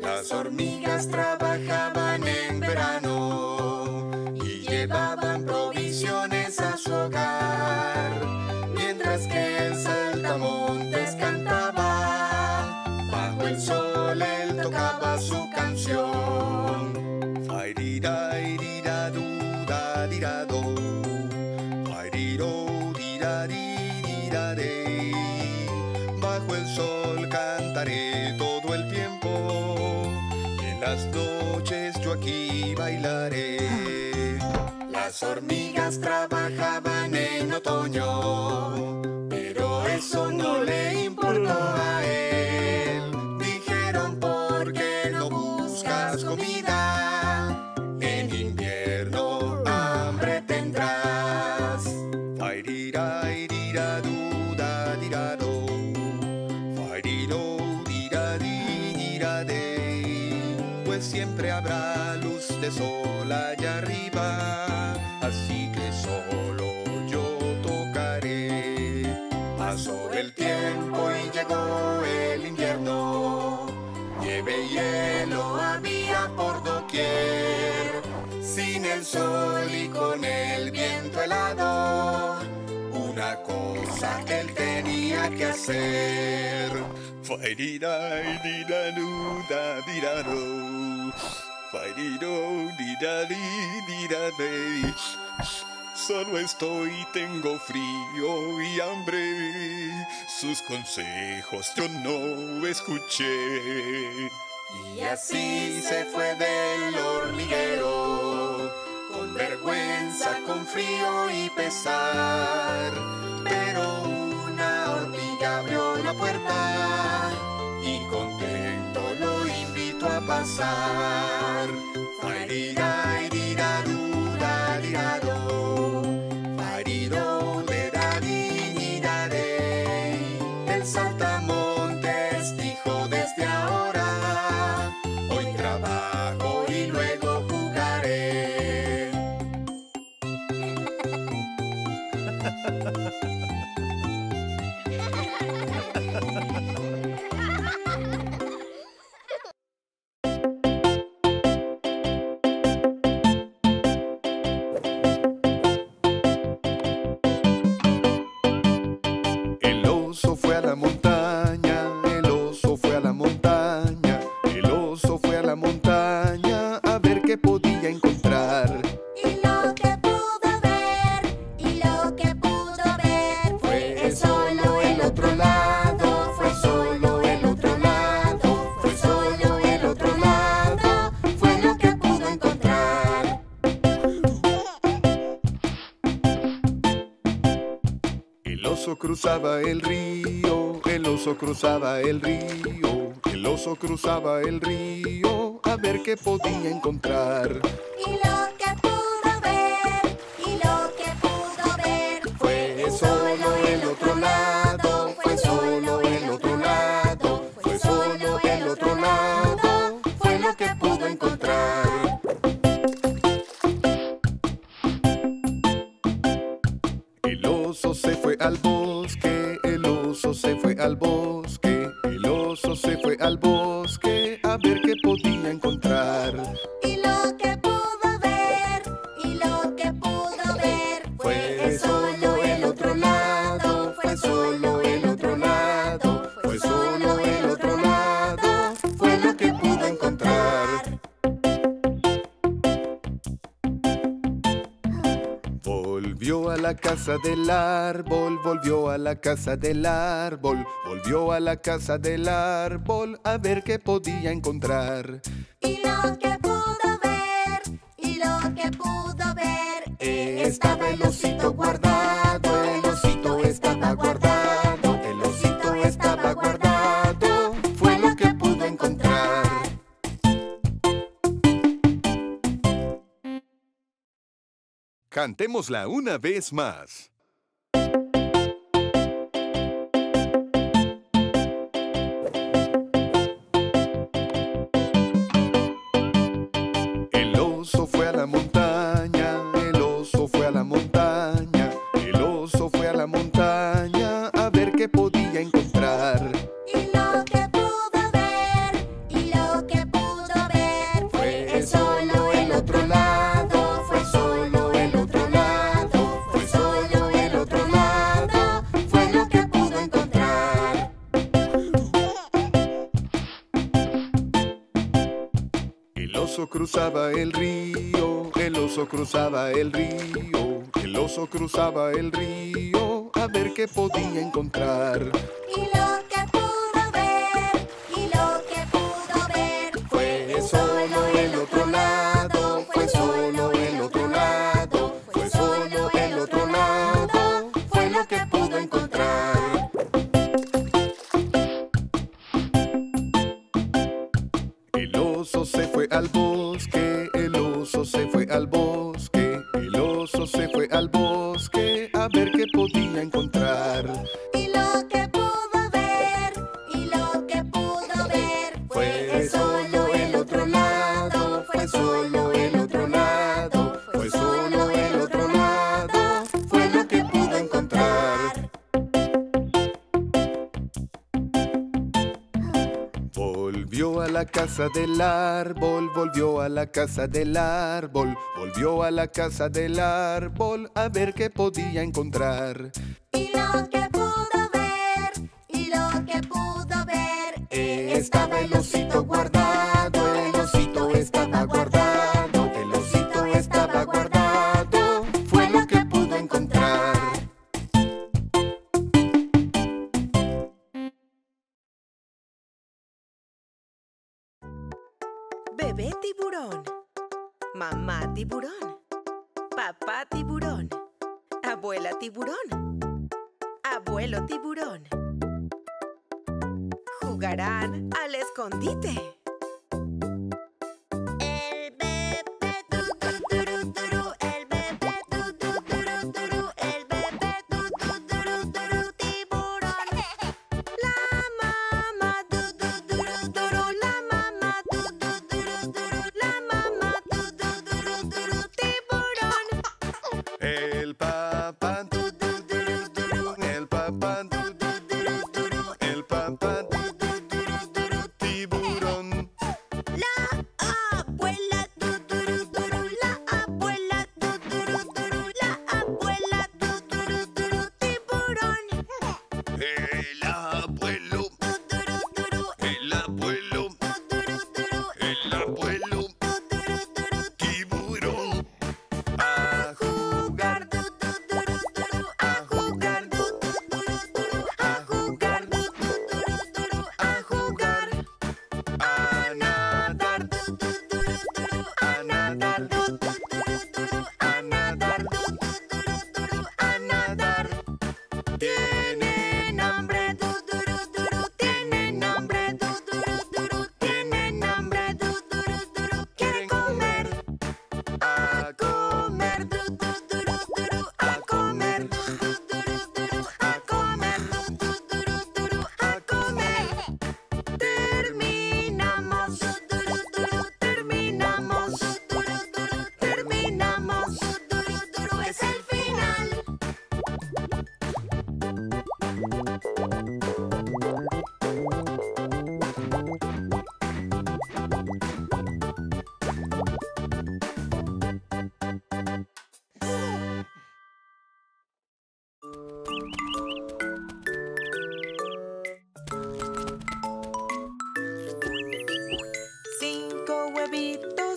Las hormigas trabajaban en verano y llevaban provisiones a su hogar, mientras que el saltamontes cantaba, bajo el sol él tocaba su canción. Fairida, irida, duda, dirado, fairiro, diradiriraré, bajo el sol cantaré todo el tiempo. Las noches yo aquí bailaré. Las hormigas trabajaban en otoño, pero eso no le importó a él. Dijeron, ¿por qué no buscas comida? En invierno hambre tendrás. Fairira, irira, duda, dirado, fairiro, diradiriraré. Pues siempre habrá luz de sol allá arriba, así que solo yo tocaré. Pasó el tiempo y llegó el invierno, nieve y hielo había por doquier. Sin el sol y con el viento helado, una cosa él tenía que hacer. Fairida, irida, duda, dirado, fairiro, diradiriraré. Solo estoy, tengo frío y hambre, sus consejos yo no escuché. Y así se fue del hormiguero, con vergüenza, con frío y pesar. Pero una hormiga abrió la puerta y contento lo invito a pasar. Fairida, irida, duda, dirado, fairiro, diradiriraré. El saltamontes dijo desde ahora, hoy trabajo y luego jugaré. Cruzaba el río, el oso cruzaba el río, a ver qué podía encontrar. Y lo que pudo ver, y lo que pudo ver, fue solo el otro lado, fue solo el otro lado, fue solo el otro lado, fue lo que pudo encontrar. El oso se fue al bosque, el oso se fue al bosque. Se fue al bosque a ver qué podía encontrar. Y lo que pudo ver, y lo que pudo ver, fue solo el otro lado, fue solo el otro lado, fue solo el otro lado, fue lo que pudo encontrar. Volvió a la casa del árbol, volvió a la casa del árbol, volvió a la casa del árbol a ver qué podía encontrar. Y lo que pudo ver, y lo que pudo ver, estaba el osito guardado, el osito estaba guardado, el osito estaba guardado, fue lo que pudo encontrar. Cantémosla una vez más. fue a la montaña, el oso fue a la montaña, el oso fue a la montaña a ver qué podía encontrar. Y lo que pudo ver fue solo el otro lado, fue solo el otro lado, fue solo el otro lado, fue lo que pudo encontrar. El oso cruzaba el río, el oso cruzaba el río, el oso cruzaba el río a ver qué podía encontrar. Y lo que pudo ver fue solo el otro lado, fue solo el otro lado, fue solo el otro lado, fue lo que pudo encontrar. El oso se fue al bosque, el oso se fue al bosque, el oso se fue al bosque a ver qué podía encontrar. Volvió a la casa del árbol, volvió a la casa del árbol, volvió a la casa del árbol a ver qué podía encontrar. Y lo que pudo ver, estaba el osito guardado, el osito estaba guardado, el osito estaba guardado, fue lo que pudo encontrar. Bebé tiburón, mamá tiburón, papá tiburón, abuela tiburón, abuelo tiburón. Jugarán al escondite.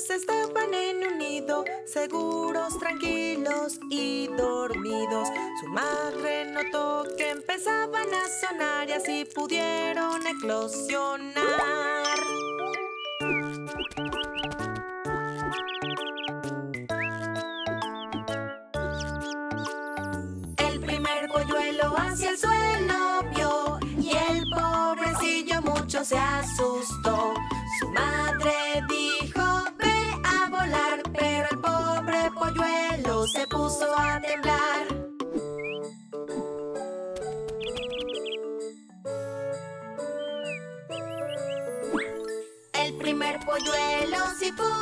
Estaban en un nido, seguros, tranquilos y dormidos. Su madre notó que empezaban a sonar y así pudieron eclosionar. El primer polluelo hacia el suelo vio y el pobrecillo mucho se asustó. Su madre dijo: se puso a temblar. El primer polluelo sí pudo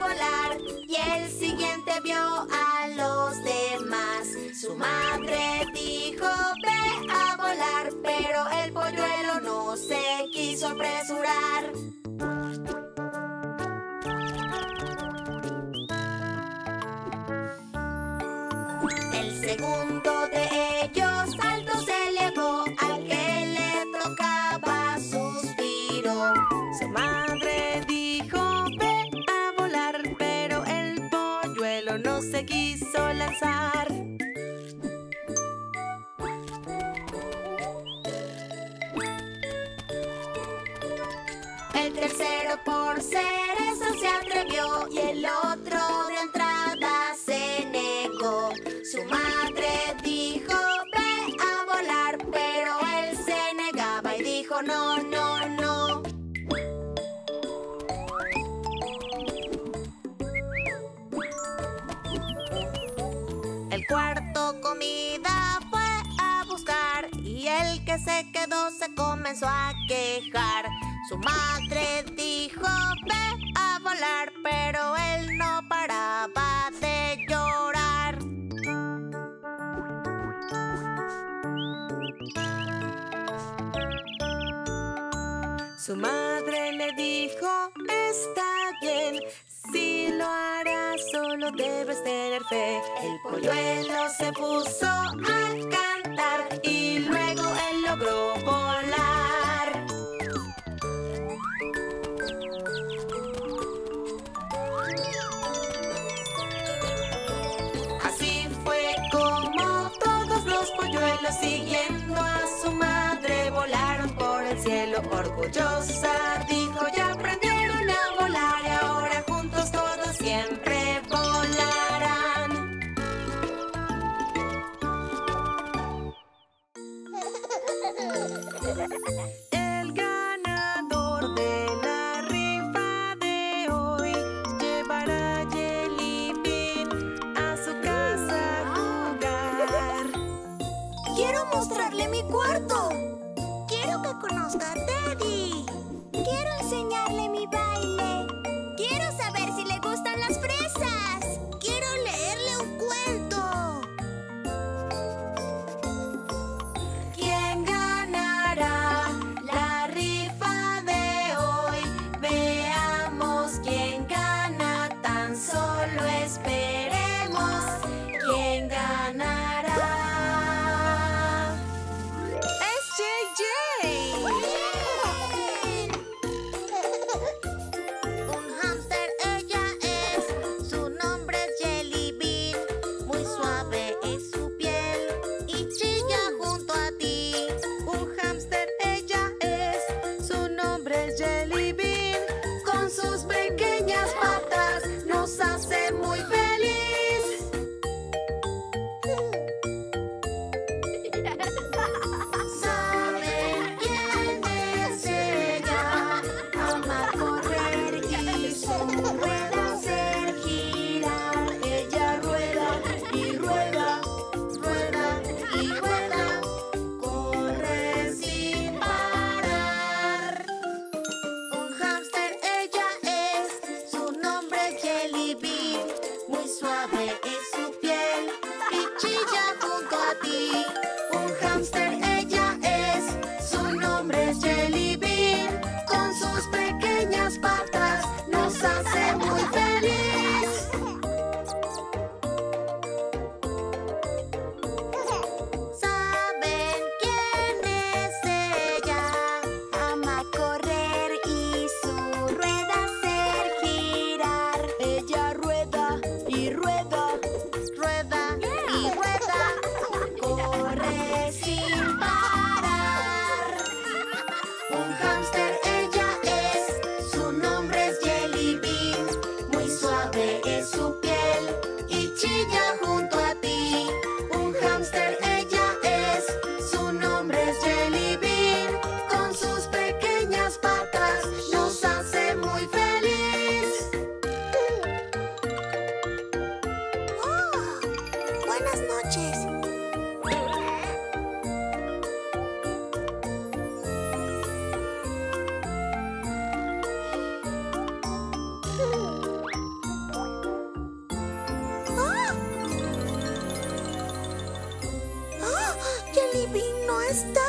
volar y El siguiente vio a los demás. Su madre dijo, ve a volar. Pero el polluelo no se quiso apresurar. El segundo de ellos alto se elevó. Al que le tocaba suspiró. Su madre dijo, ve a volar. Pero el polluelo no se quiso lanzar. El tercero por ser eso se atrevió. Y el otro de entrada se negó. Su madre dijo, ve a volar, pero él se negaba y dijo, no, no, no. El cuarto comida fue a buscar y el que se quedó se comenzó a quejar. Su madre dijo, ve a volar, pero él no paraba de llorar. Su madre le dijo, está bien, si lo harás solo debes tener fe. El polluelo se puso a cantar y luego él logró volar. Así fue como todos los polluelos siguiendo a su madre volaron por el cielo. Orgullosa dijo, ya aprendieron a volar y ahora juntos todos siempre volarán. El ganador de la rifa de hoy llevará a Jelly Bean a su casa a jugar. Quiero mostrarle mi cuarto. Quiero que conozca a Teddy. Quiero enseñarle mi baile. Quiero saber si le gustan las fresas. Quiero leerle un cuento. ¿Quién ganará la rifa de hoy? Veamos quién gana, tan solo esperemos. ¿Quién ganará? ¡Es JJ! Un hámster ella es, su nombre es Jelly Bean. Muy suave es su piel y chilla junto a ti. Un hámster ella es, su nombre es Jelly Bean. Con sus pequeñas patas nos hace muy feliz. Saben quién es ella, ama correr y su rueda hacer girar. Ella rueda, rueda y rueda, corre sin parar. Un hámster ella es, su nombre es Jelly Bean. Muy suave es su piel y chilla junto a ti. Un hámster ella es, su nombre es Jelly Bean. Con sus pequeñas patas nos hace muy feliz. Saben quién es ella, ama correr y su rueda hacer girar. Ella rueda y rueda, corre sin parar. Un hámster ella es, su nombre es Jelly Bean. Muy suave es su piel y chilla junto a ti. Un hámster ella es, su nombre es Jelly Bean. Con sus pequeñas patas nos hace muy feliz. ¡Oh! Buenas noches. está?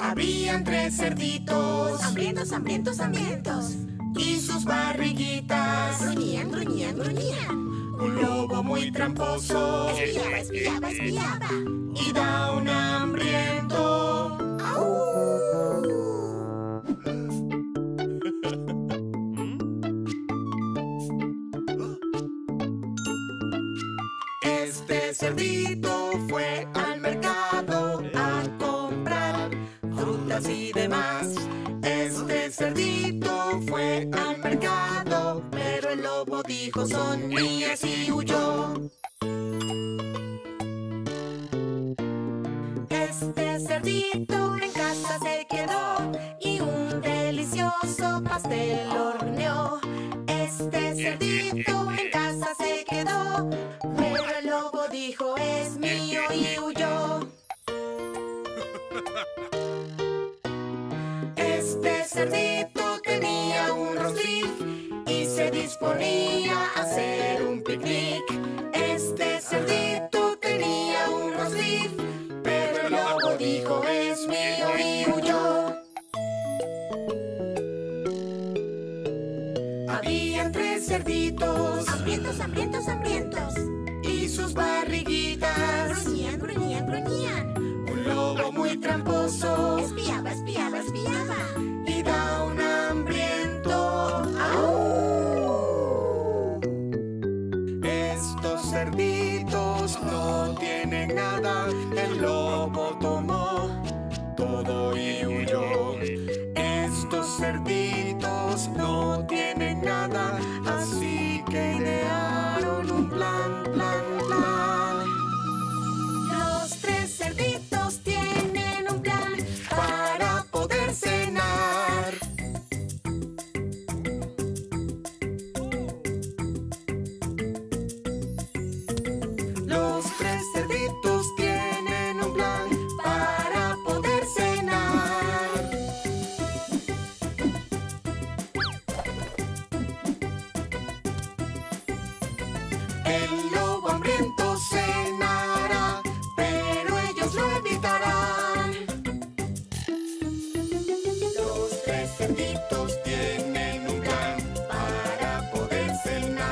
Habían tres cerditos, hambrientos, hambrientos, hambrientos, y sus barriguitas gruñían, gruñían, gruñían. Un lobo muy tramposo espiaba, espiaba, espiaba, y da un hambriento. ¡Au! Este cerdito fue al mercado a comprar frutas y demás. Este cerdito fue al mercado, pero el lobo dijo son mías y huyó. Este cerdito en casa se quedó y un delicioso pastel horneó. Este cerdito en casa se quedó, pero el lobo dijo es mío y huyó. Este cerdito tenía un rosbif y se disponía a hacer un picnic. Este cerdito tenía un rosbif, pero el lobo dijo es mío y huyó. Habían tres cerditos, hambrientos, hambrientos, hambrientos, y sus barriguitas gruñían, gruñían, gruñían. Un lobo muy tramposo espiaba, espiaba, espiaba, y da un hambriento. ¡Au! Estos cerditos no tienen nada. El lobo tomó todo y huyó. Estos cerditos no tienen nada, así que idearon un plan, plan, plan. Los tres cerditos tienen un plan para poder cenar. Los tres cerditos tienen un plan para poder cenar. El lobo hambriento cenará, pero ellos lo evitarán. Los tres cerditos tienen un plan para poder cenar.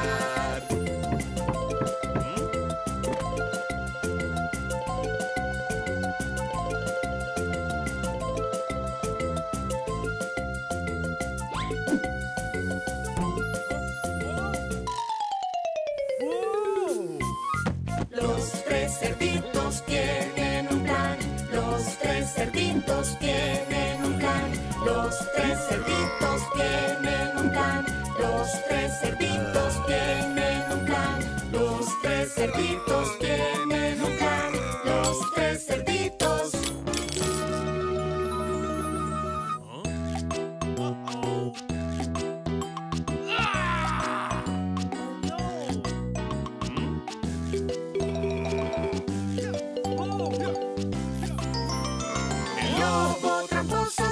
Los tres cerditos tienen un plan. Los tres cerditos tienen un plan. Los tres cerditos tienen un plan. Los tres cerditos tienen un plan. Los tres cerditos tienen un plan. Los tres cerditos.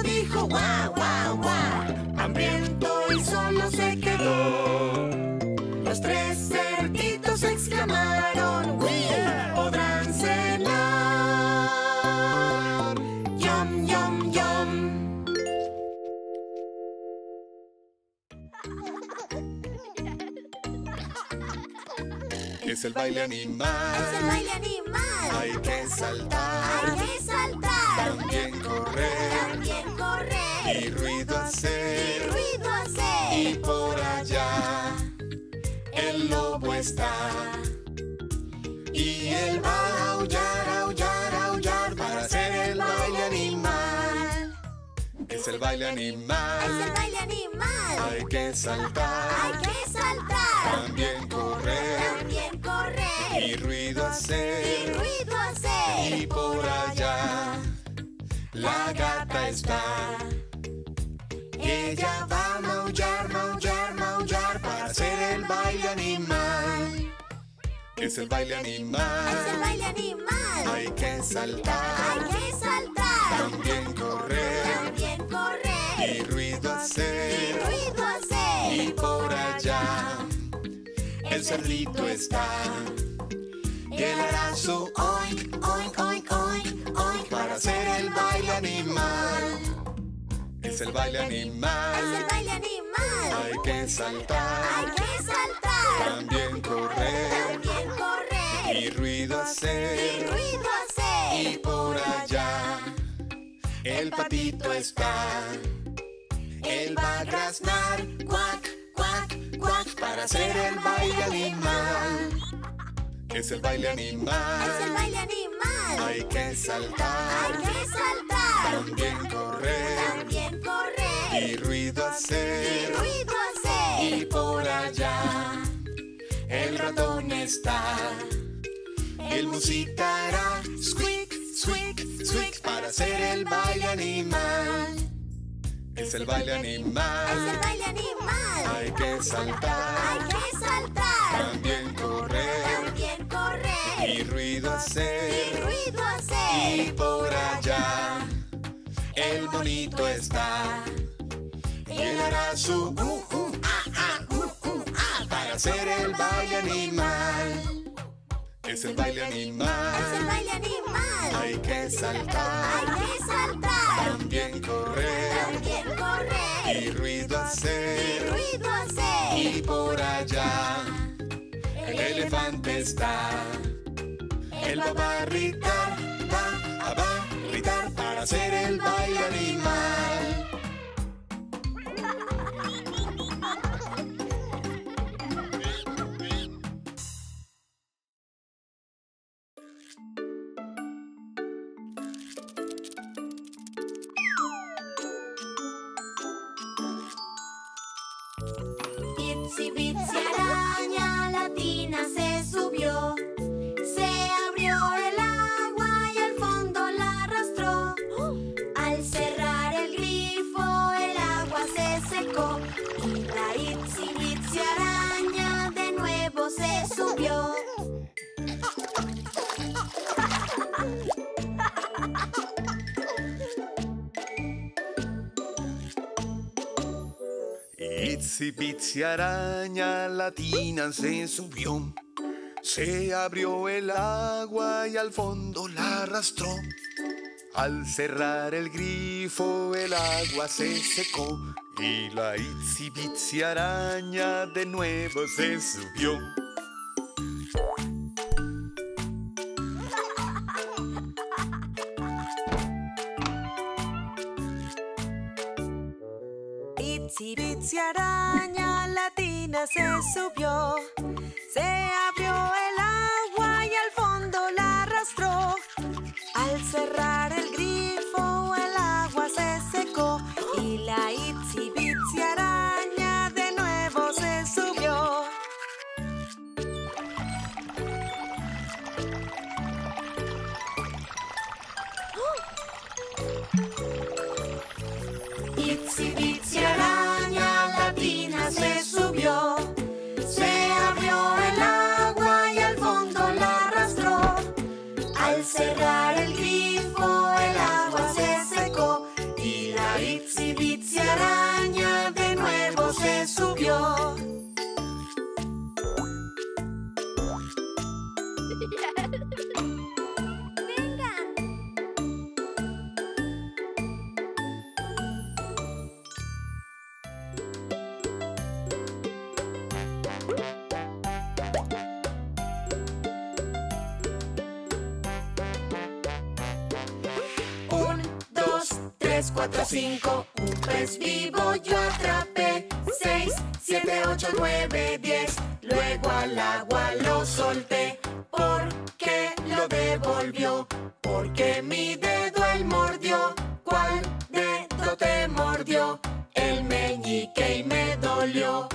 Dijo guau, guau, guau, hambriento y solo se quedó. Los tres cerditos exclamaron, ¡guau! Podrán cenar. Yum, yum, yum. Es el baile animal. Es el baile animal. Hay que saltar. Hay que saltar. También correr. También correr. Y ruido hacer. Y ruido hacer. Y por allá el lobo está. Y él va a aullar, aullar, aullar para hacer el baile animal. Es el baile animal. Es el baile animal. Hay que saltar. Hay que saltar. También correr. También correr. Y ruido hacer. Y ruido hacer. Y por allá la gata está. Ella va a maullar, maullar, maullar para hacer el baile animal. Es el baile animal. Es el baile animal. Hay que saltar. Hay que saltar. También correr. También correr. Y ruido hacer. Y ruido hacer. Y por allá cerdito está. El arazo, oink, oink, oink, oink, oink, para hacer el baile animal. Es el baile animal. Es el baile animal. Hay que saltar. Hay que saltar. También correr. También correr. Y ruido hacer. Y ruido hacer. Y por allá el patito está. Él va a graznar, cuac, cuac, cuac, para hacer el baile animal. Es el baile animal. Es el baile animal. Hay que saltar. Hay que saltar. También correr. También correr. Y ruido hacer. Y ruido hacer. Y por allá el ratón está. Él musitará, squeak, squeak, squeak, para hacer el baile animal. Es el baile animal. Es el baile animal. Hay que saltar. Hay que saltar. También correr. También correr. Y ruido hacer. Y ruido hacer. Y por allá el bonito está. Él hará su ah, para hacer el baile animal. Es el baile animal. Es el baile animal. Hay que saltar. Hay que saltar. También correr. También correr. Y ruido hacer. Y ruido hacer. Y por allá el elefante está. Él va a barritar, va a barritar para hacer el baile animal. Bitsy Bitsy araña latina se subió, se abrió el agua y al fondo la arrastró. Al cerrar el grifo el agua se secó y la Bitsy Bitsy araña de nuevo se subió. Bitsy Bitsy araña latina se subió, se abrió el agua y al fondo la arrastró. Al cerrar el grifo el agua se secó y la Bitsy Bitsy araña de nuevo se subió. Bitsy Bitsy araña latina se subió, se abrió el agua y al fondo la arrastró. Al cerrar el grifo el agua se secó y la Bitsy Bitsy araña de nuevo se subió. Bitsy Bitsy araña latina se subió, se abrió el agua y al fondo la arrastró. Al cerrar el grifo el agua se secó y la Bitsy Bitsy araña de nuevo se subió. Cuatro, cinco, un pez vivo yo atrapé. 6, 7, 8, 9, 10. Luego al agua lo solté. ¿Por qué lo devolvió? Porque mi dedo él mordió. ¿Cuál dedo te mordió? El meñique y me dolió.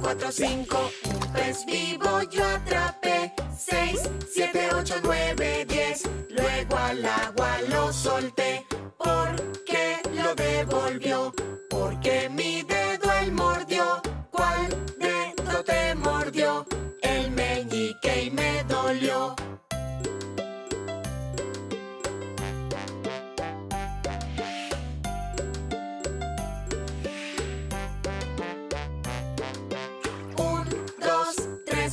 Cuatro, cinco, un pez vivo yo atrapé. 6, 7, 8, 9, 10. Luego al agua lo solté. ¿Por qué lo devolvió? Porque mi dedo él mordió. ¿Cuál dedo te mordió? El meñique y me dolió.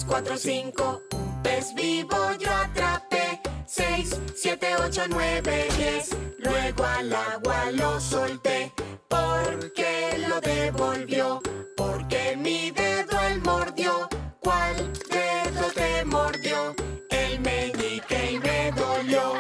4, 5. Un pez vivo yo atrapé. 6, 7, 8, 9, 10. Luego al agua lo solté. ¿Por qué lo devolvió? Porque mi dedo él mordió. ¿Cuál dedo te mordió? El meñique y me dolió.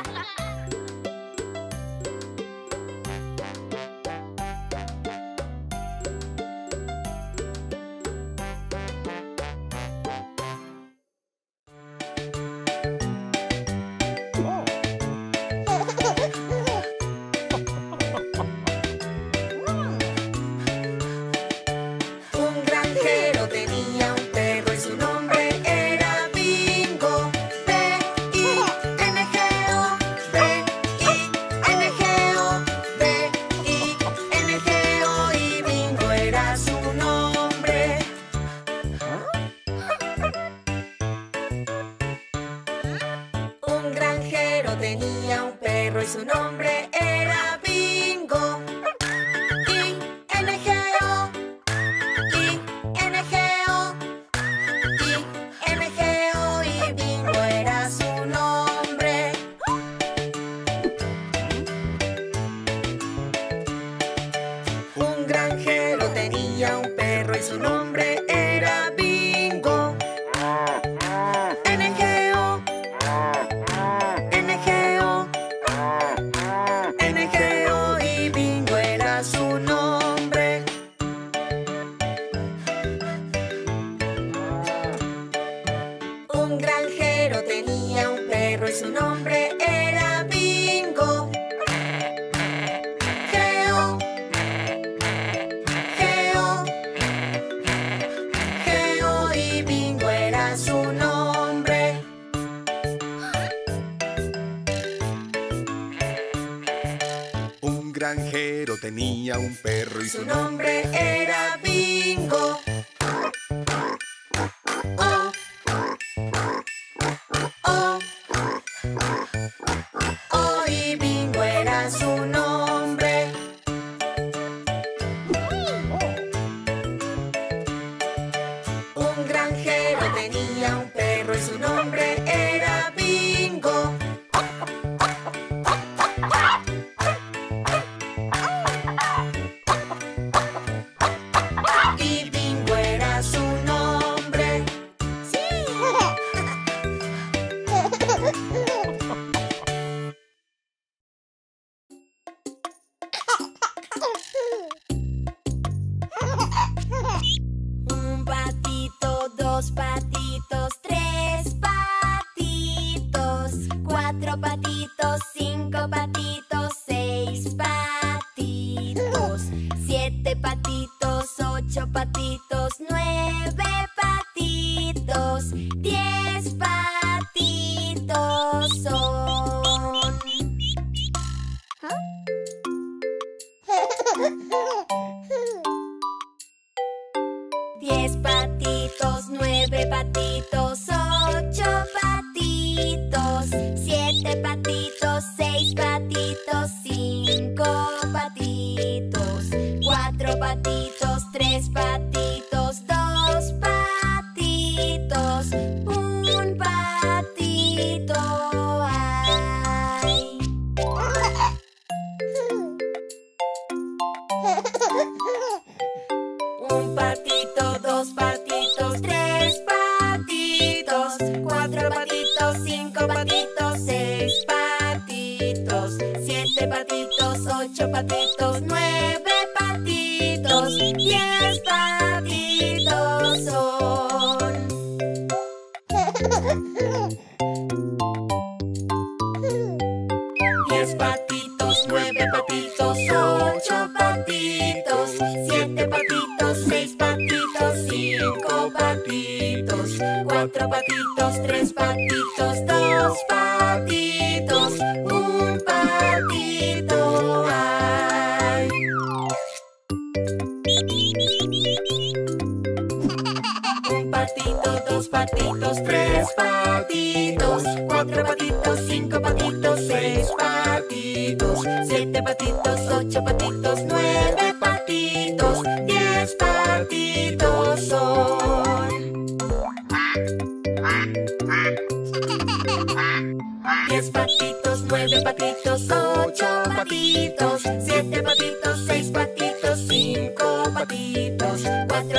Tenía un perro y su nombre era Bingo. Oh, oh, oh, y Bingo era su nombre. Un granjero tenía un perro y su nombre era Bingo. Patitos, 10 patitos son.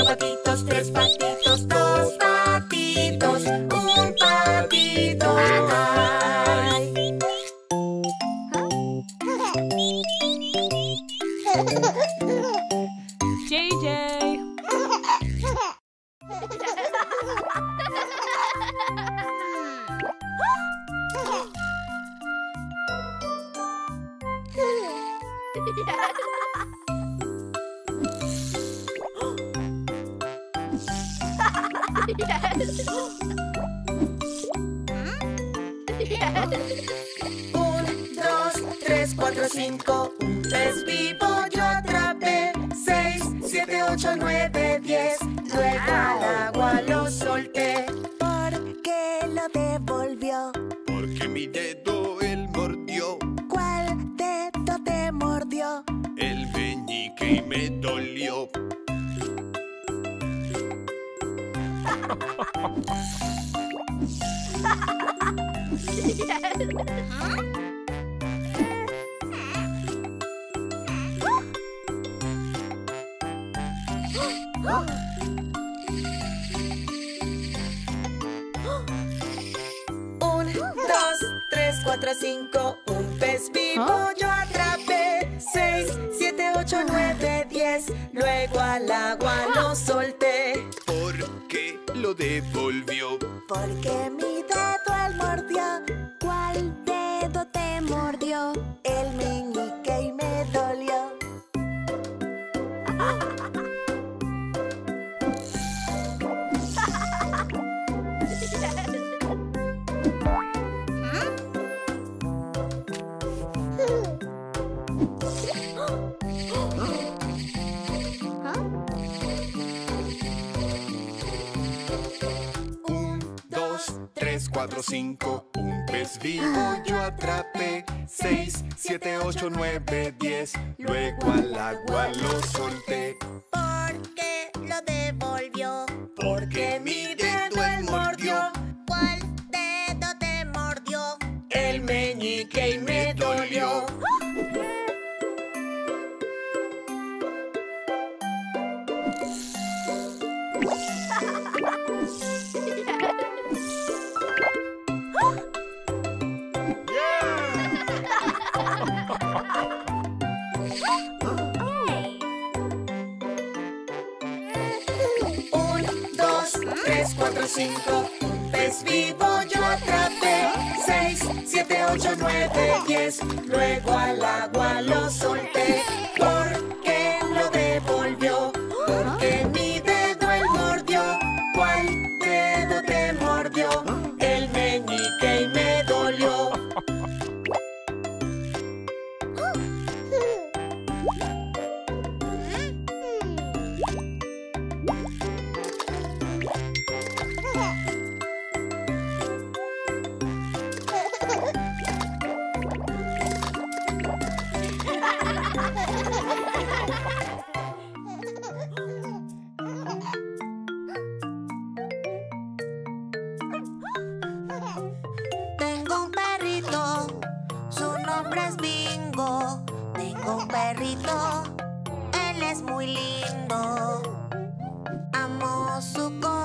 Cuatro patitos, tres patitos, dos patitos, un patito hay. JJ. Yes. Un, dos, tres, cuatro, cinco. Un pez vivo yo atrapé. 6, 7, 8, 9, 10. Luego al agua lo solté. ¿Por qué lo devolvió? Porque mi dedo él mordió. ¿Cuál dedo te mordió? El meñique y me dolió. Un, dos, tres, cuatro, cinco. Un pez vivo yo atrapé. 6, 7, 8, 9, 10. Luego al agua lo solté. Lo devolvió. Porque mi dedo él mordió. ¿Cuál dedo te mordió? El meñique y me dolió. Cuatro, cinco, un pez vivo yo atrapé. 6, 7, 8, 9, 10. Luego al agua lo solté. ¿Por qué lo devolvió? Porque mi dedo él mordió. ¿Cuál dedo te mordió? El meñique y me dolió. Tres, cuatro, cinco, un pez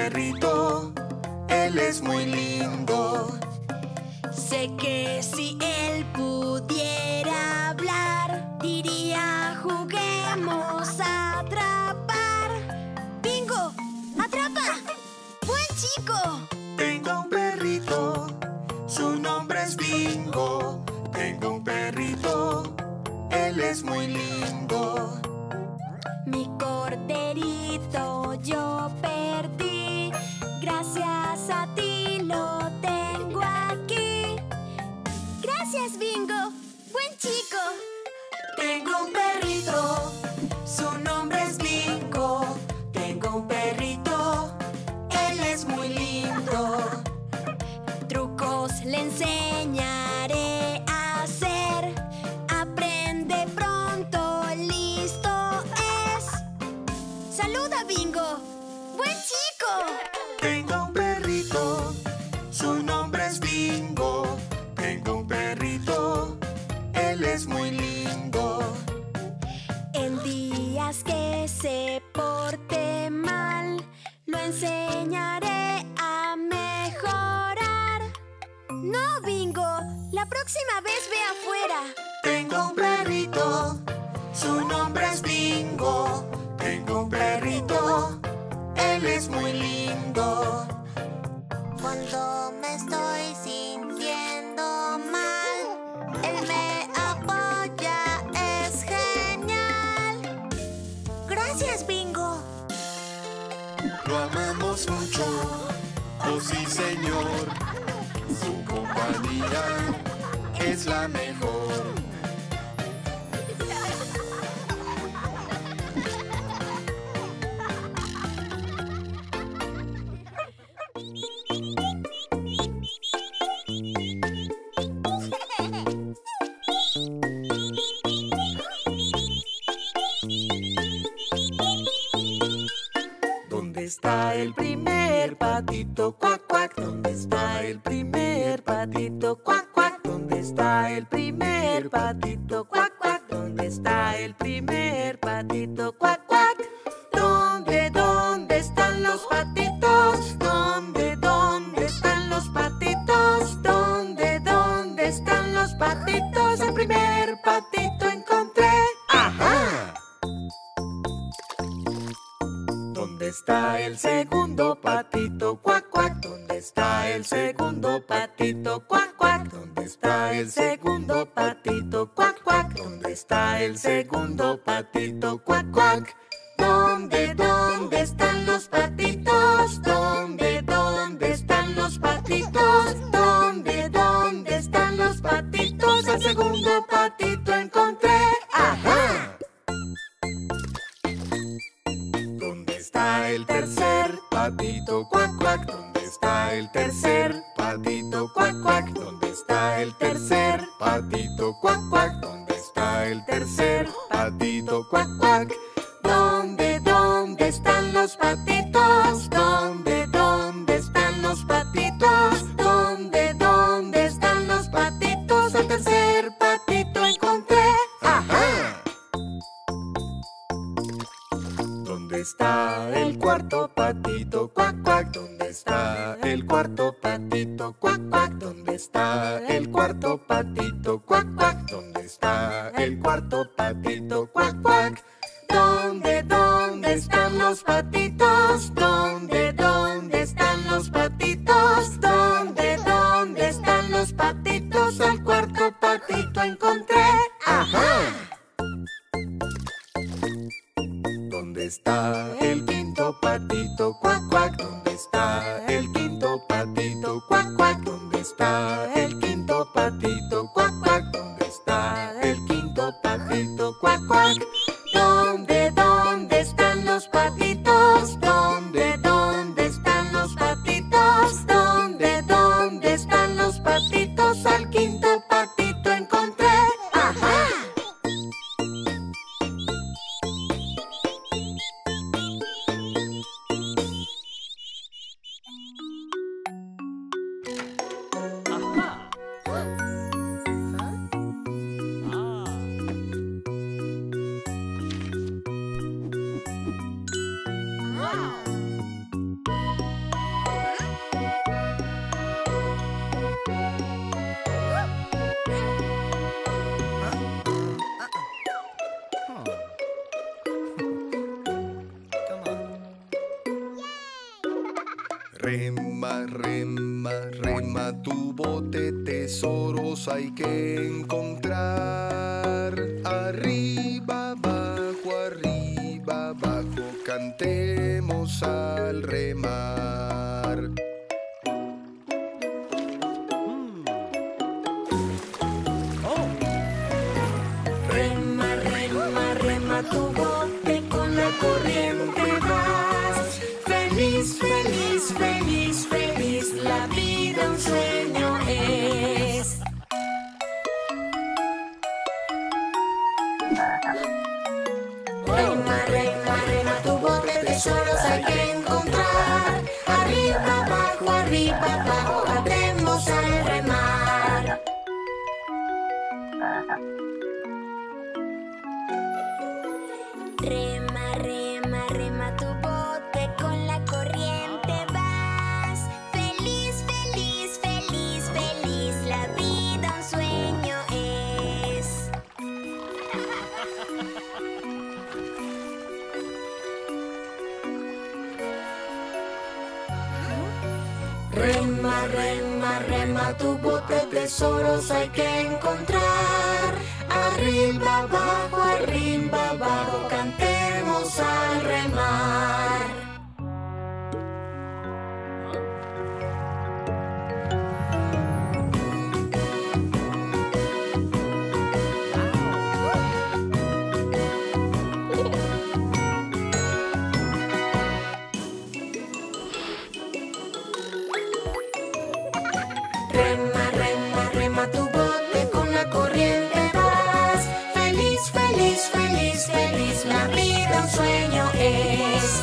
vivo yo atrapé. 6, 7, 8, 9, 10. Luego al agua lo solté. ¿Por qué lo devolvió? Porque mi dedo él mordió. ¿Cuál dedo te mordió? El meñique y me dolió. ¡Saluda, Bingo! ¡Buen chico! Tengo un perrito, su nombre es Bingo. Tengo un perrito, él es muy lindo. En días que se porte mal, lo enseñaré a mejorar. ¡No, Bingo! La próxima vez ve afuera. Tengo un perrito, su nombre es Bingo. Tengo un perrito, él es muy lindo. Cuando me estoy sintiendo mal, él me apoya, es genial. ¡Gracias, Bingo! Lo amamos mucho, oh sí, señor. Su compañía es la mejor. ¿Dónde está el primer patito, cuac, cuac? ¿Dónde está el primer patito, cuac, cuac? ¿Dónde está el primer patito, cuac, cuac? ¿Dónde está el primer patito, cuac, cuac? ¿Dónde están los patitos? ¿Dónde están los patitos? ¿Dónde están los patitos? El primer patito encontré. ¡Ajá! ¿Dónde está el segundo patito, cuac, cuac? ¿Dónde está el segundo patito, cuac, cuac? ¿Dónde está el segundo patito, cuac, cuac? ¿Dónde está el segundo patito, cuac, cuac? ¿Dónde están los patitos? ¿Dónde están los patitos? ¿Dónde están los patitos? El segundo patito encontré. ¡Ajá! El tercer patito, cuac, cuac. ¿Dónde está el tercer patito, cuac, cuac? ¿Dónde está el tercer patito, cuac, cuac? ¿Dónde está el tercer patito, cuac, cuac? ¿Dónde están los patitos? ¿Dónde están los patitos? ¿Dónde están los patitos? El tercer patito encontré. ¡Ajá! ¿Dónde está el cuarto patito, cuac, cuac? ¿Dónde está el cuarto patito, cuac, cuac? ¿Dónde está el cuarto patito, cuac, cuac? ¿Dónde está el cuarto patito, cuac, cuac? ¿Dónde están los patitos? ¿Dónde están los patitos? ¿Dónde están los patitos? El cuarto patito encontré. ¡Ajá! ¿Dónde está el quinto patito, cuac, cuac? ¿Dónde está el quinto patito, cuac, cuac? ¿Dónde está el quinto patito, cuac, cuac? ¿Dónde está el quinto patito, cuac, cuac? ¿Dónde están los patitos? ¿Dónde están los patitos? ¿Dónde están los patitos? Al quinto patito encontré. ¡Ajá! Rema, rema, rema tu bote, tesoros hay que encontrar. Arriba, abajo, cantemos al remar. Rema, rema, rema tu bote, con la corriente vas. Feliz, feliz, feliz, feliz, la vida un sueño es. Rema, rema, rema tu bote, Rema, rema, rema tu bote, tesoros hay que encontrar. Arriba, abajo, cantemos al remar. Rema, rema, rema tu bote, con la corriente vas. Feliz, la vida un sueño es.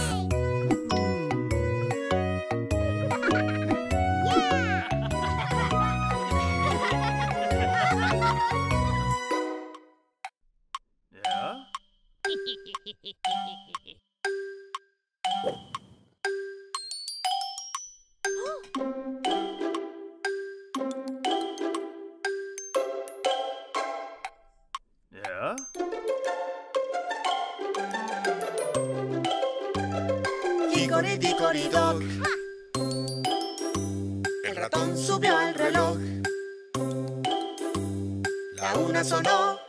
Hicoridicoridoc, el ratón subió al reloj. La una sonó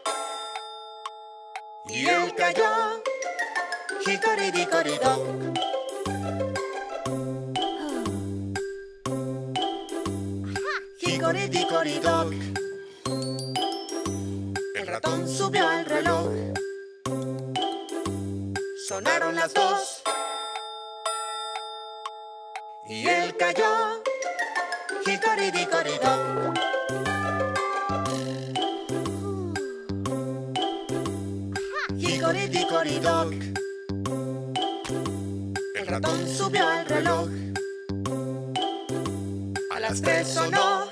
y él cayó. Hicoridicoridoc. Hicoridicoridoc, el ratón subió al reloj. Sonaron las dos y él cayó. Hicoridicoridoc. Hicoridicoridoc, el ratón subió al reloj. A las tres sonó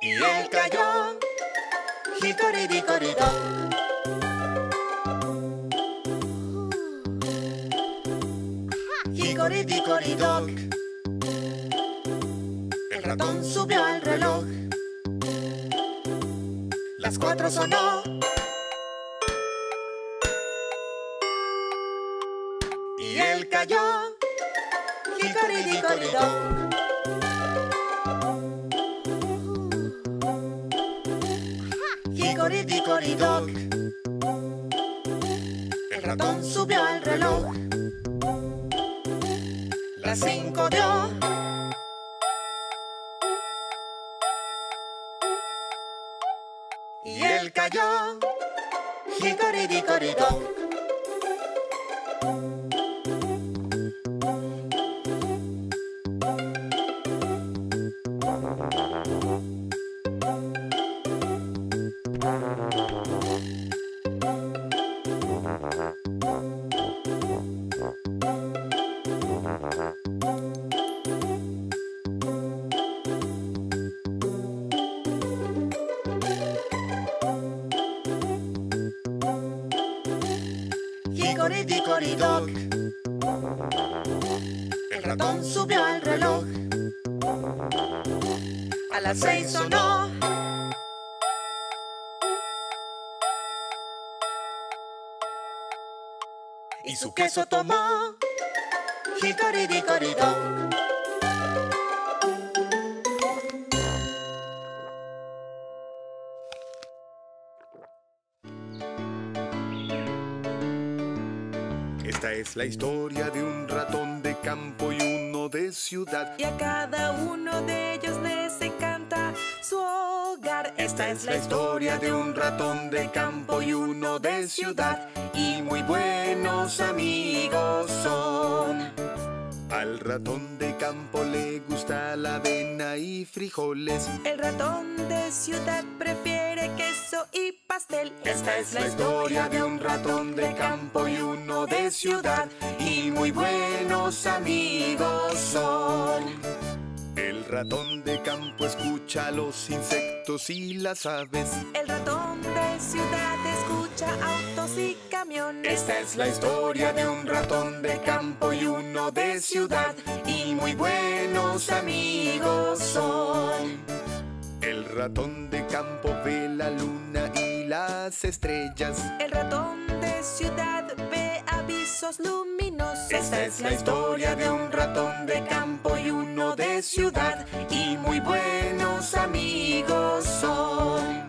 y él cayó. Hicoridicoridoc. Hicoridicoridoc, el ratón subió al reloj. Las cuatro sonó y él cayó. Hicoridicoridoc. Hicoridicoridoc, el ratón subió al reloj. Las cinco dio y él cayó. Hicoridicoridoc. Hicoridicoridoc, el ratón subió al reloj. A las seis sonó y su queso tomó. Hicoridicoridoc. Esta es la historia de un ratón de campo y uno de ciudad, y a cada uno de ellos les encanta su hogar. Esta es la historia de un ratón de campo y uno de ciudad, y muy buenos amigos son. Al ratón de campo le gusta la avena y frijoles. El ratón de ciudad prefiere queso y pastel. Esta es la historia de un ratón de campo y uno de ciudad, y muy buenos amigos son. El ratón de campo escucha a los insectos y las aves. El ratón de ciudad escucha autos y camiones. Esta es la historia de un ratón de campo y uno de ciudad, y muy buenos amigos son. El ratón de campo ve la luna y las estrellas. El ratón de ciudad ve avisos luminosos. Esta es la historia de un ratón de campo y uno de ciudad, y muy buenos amigos son.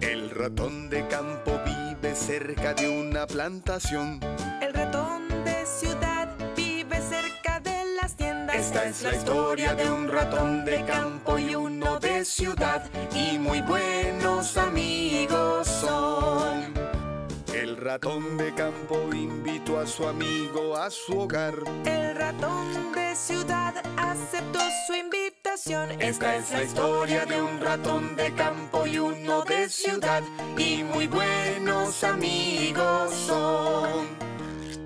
El ratón de campo vive cerca de una plantación. El ratón de ciudad vive cerca de las tiendas. Esta es la historia de un ratón de campo y uno de ciudad, y muy buenos amigos son. El ratón de campo invitó a su amigo a su hogar. El ratón de ciudad aceptó su invitación. Esta es la historia de un ratón de campo y uno de ciudad, y muy buenos amigos son.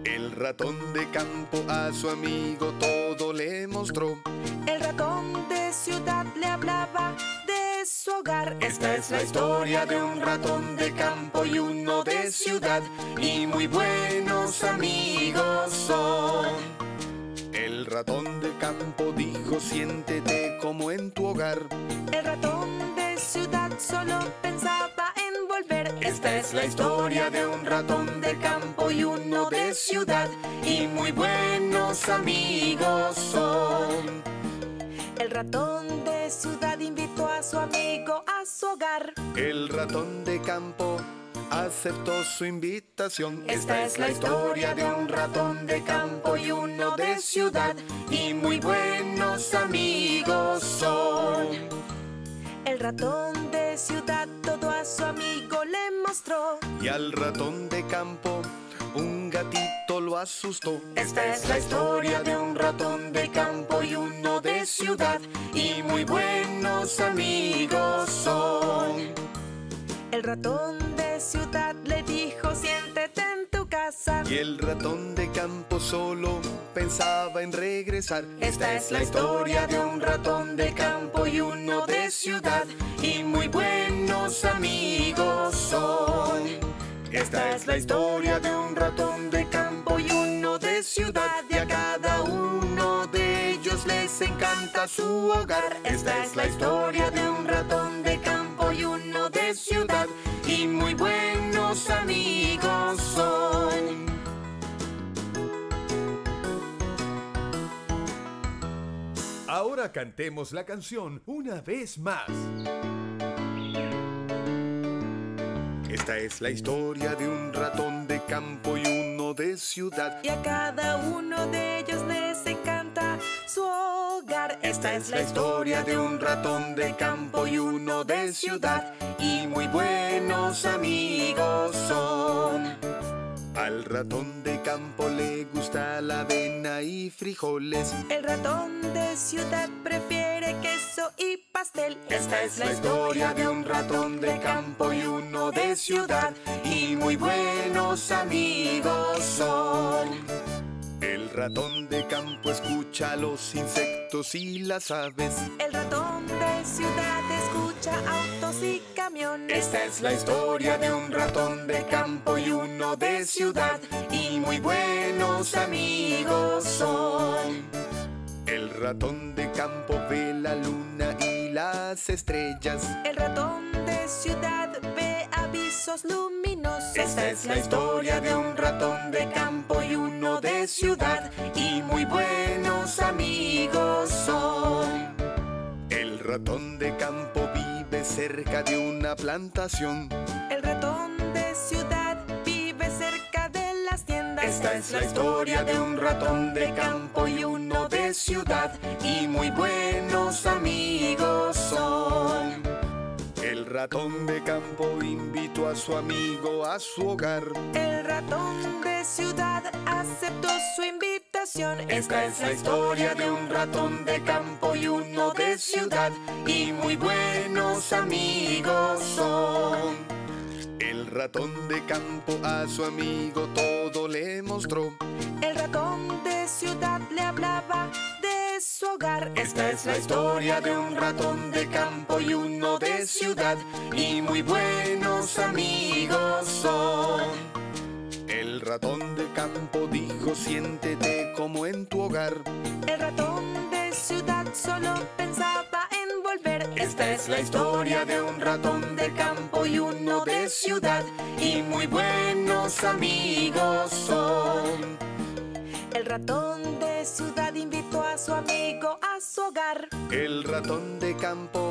El ratón de campo a su amigo todo le mostró. El ratón de ciudad le hablaba de su hogar. Esta es la historia de un ratón de campo y uno de ciudad, y muy buenos amigos son. El ratón de campo dijo: siéntete como en tu hogar. El ratón de ciudad solo pensaba en volver. Esta es la historia de un ratón de campo y uno de ciudad, y muy buenos amigos son. El ratón de ciudad invitó a su amigo a su hogar. El ratón de campo aceptó su invitación. Esta es la historia de un ratón de campo y uno de ciudad, y muy buenos amigos son. El ratón de ciudad todo a su amigo le mostró. Y al ratón de campo un gatito lo asustó. Esta es la historia de un ratón de campo y uno de ciudad, y muy buenos amigos son. El ratón de ciudad le dijo: siéntete en tu casa. Y el ratón de campo solo pensaba en regresar. Esta es la historia de un ratón de campo y uno de ciudad, y muy buenos amigos son. Esta es la historia de un ratón de campo y uno de ciudad, y a cada uno de ellos les encanta su hogar. Esta es la historia de un ratón de campo y uno de ciudad, y muy buenos amigos son. Ahora cantemos la canción una vez más. Esta es la historia de un ratón de campo y uno de ciudad, y a cada uno de ellos les encanta su hogar. Esta es la historia de un ratón de campo y uno de ciudad, y muy buenos amigos son. Al ratón de campo le gusta la avena y frijoles. El ratón de ciudad prefiere queso y pastel. Esta es la historia de un ratón de campo y uno de ciudad, y muy buenos amigos son. El ratón de campo escucha a los insectos y las aves. El ratón de ciudad escucha autos y camiones. Esta es la historia de un ratón de campo y uno de ciudad, y muy buenos amigos son. El ratón de campo ve la luna y las estrellas. El ratón de ciudad ve avisos luminosos. Esta es la historia de un ratón de campo y uno de ciudad, y muy buenos amigos son. El ratón de campo vive cerca de una plantación. El ratón de ciudad vive cerca de las tiendas. Esta es la historia de un ratón de campo y uno de ciudad, y muy buenos amigos son. El ratón de campo invitó a su amigo a su hogar. El ratón de ciudad aceptó su invitación. Esta es la historia de un ratón de campo y uno de ciudad, y muy buenos amigos son. El ratón de campo a su amigo todo le mostró. El ratón de ciudad le hablaba de su hogar. Esta es la historia de un ratón de campo y uno de ciudad, y muy buenos amigos son. El ratón de campo dijo: siéntete como en tu hogar. El ratón de ciudad solo pensaba en volver. Esta es la historia de un ratón de campo y uno de ciudad, y muy buenos amigos son. El ratón de ciudad invitó a su amigo a su hogar. El ratón de campo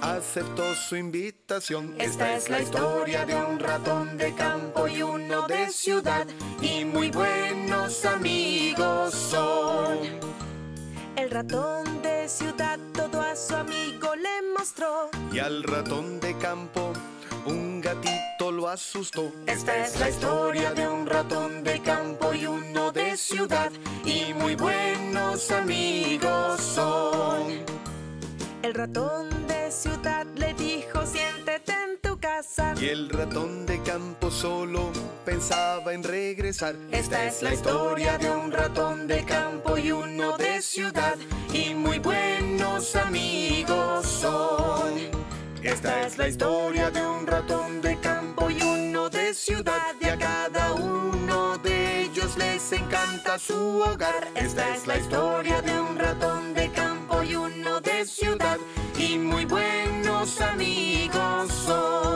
aceptó su invitación. Esta es la historia de un ratón de campo y uno de ciudad, y muy buenos amigos son. El ratón de ciudad todo a su amigo le mostró, y al ratón de campo un gatito lo asustó. Esta es la historia de un ratón de campo y uno de ciudad, y muy buenos amigos son. El ratón de ciudad le dijo: siéntete en tu casa. Y el ratón de campo solo pensaba en regresar. Esta es la historia de un ratón de campo y uno de ciudad, y muy buenos amigos son. Esta es la historia de un ratón de campo y uno de ciudad, y a cada uno de ellos les encanta su hogar. Esta es la historia de un ratón de campo y uno de ciudad, y muy buenos amigos son.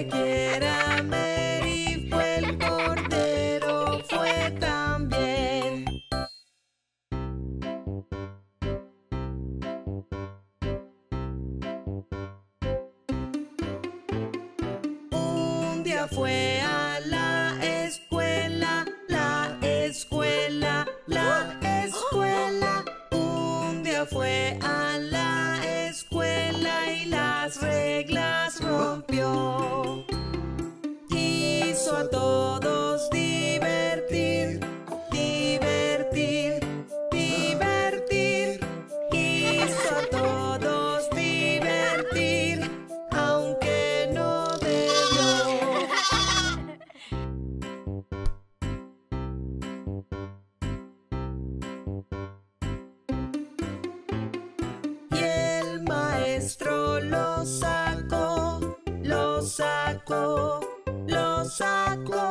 Quiera Mary fue, el cordero fue también. lo saco,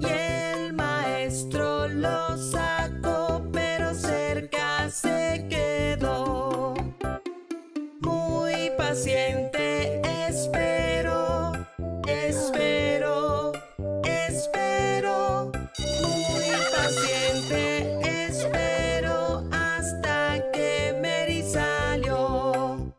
y el maestro lo sacó, pero cerca se quedó. Muy paciente espero, muy paciente espero hasta que me erizalió.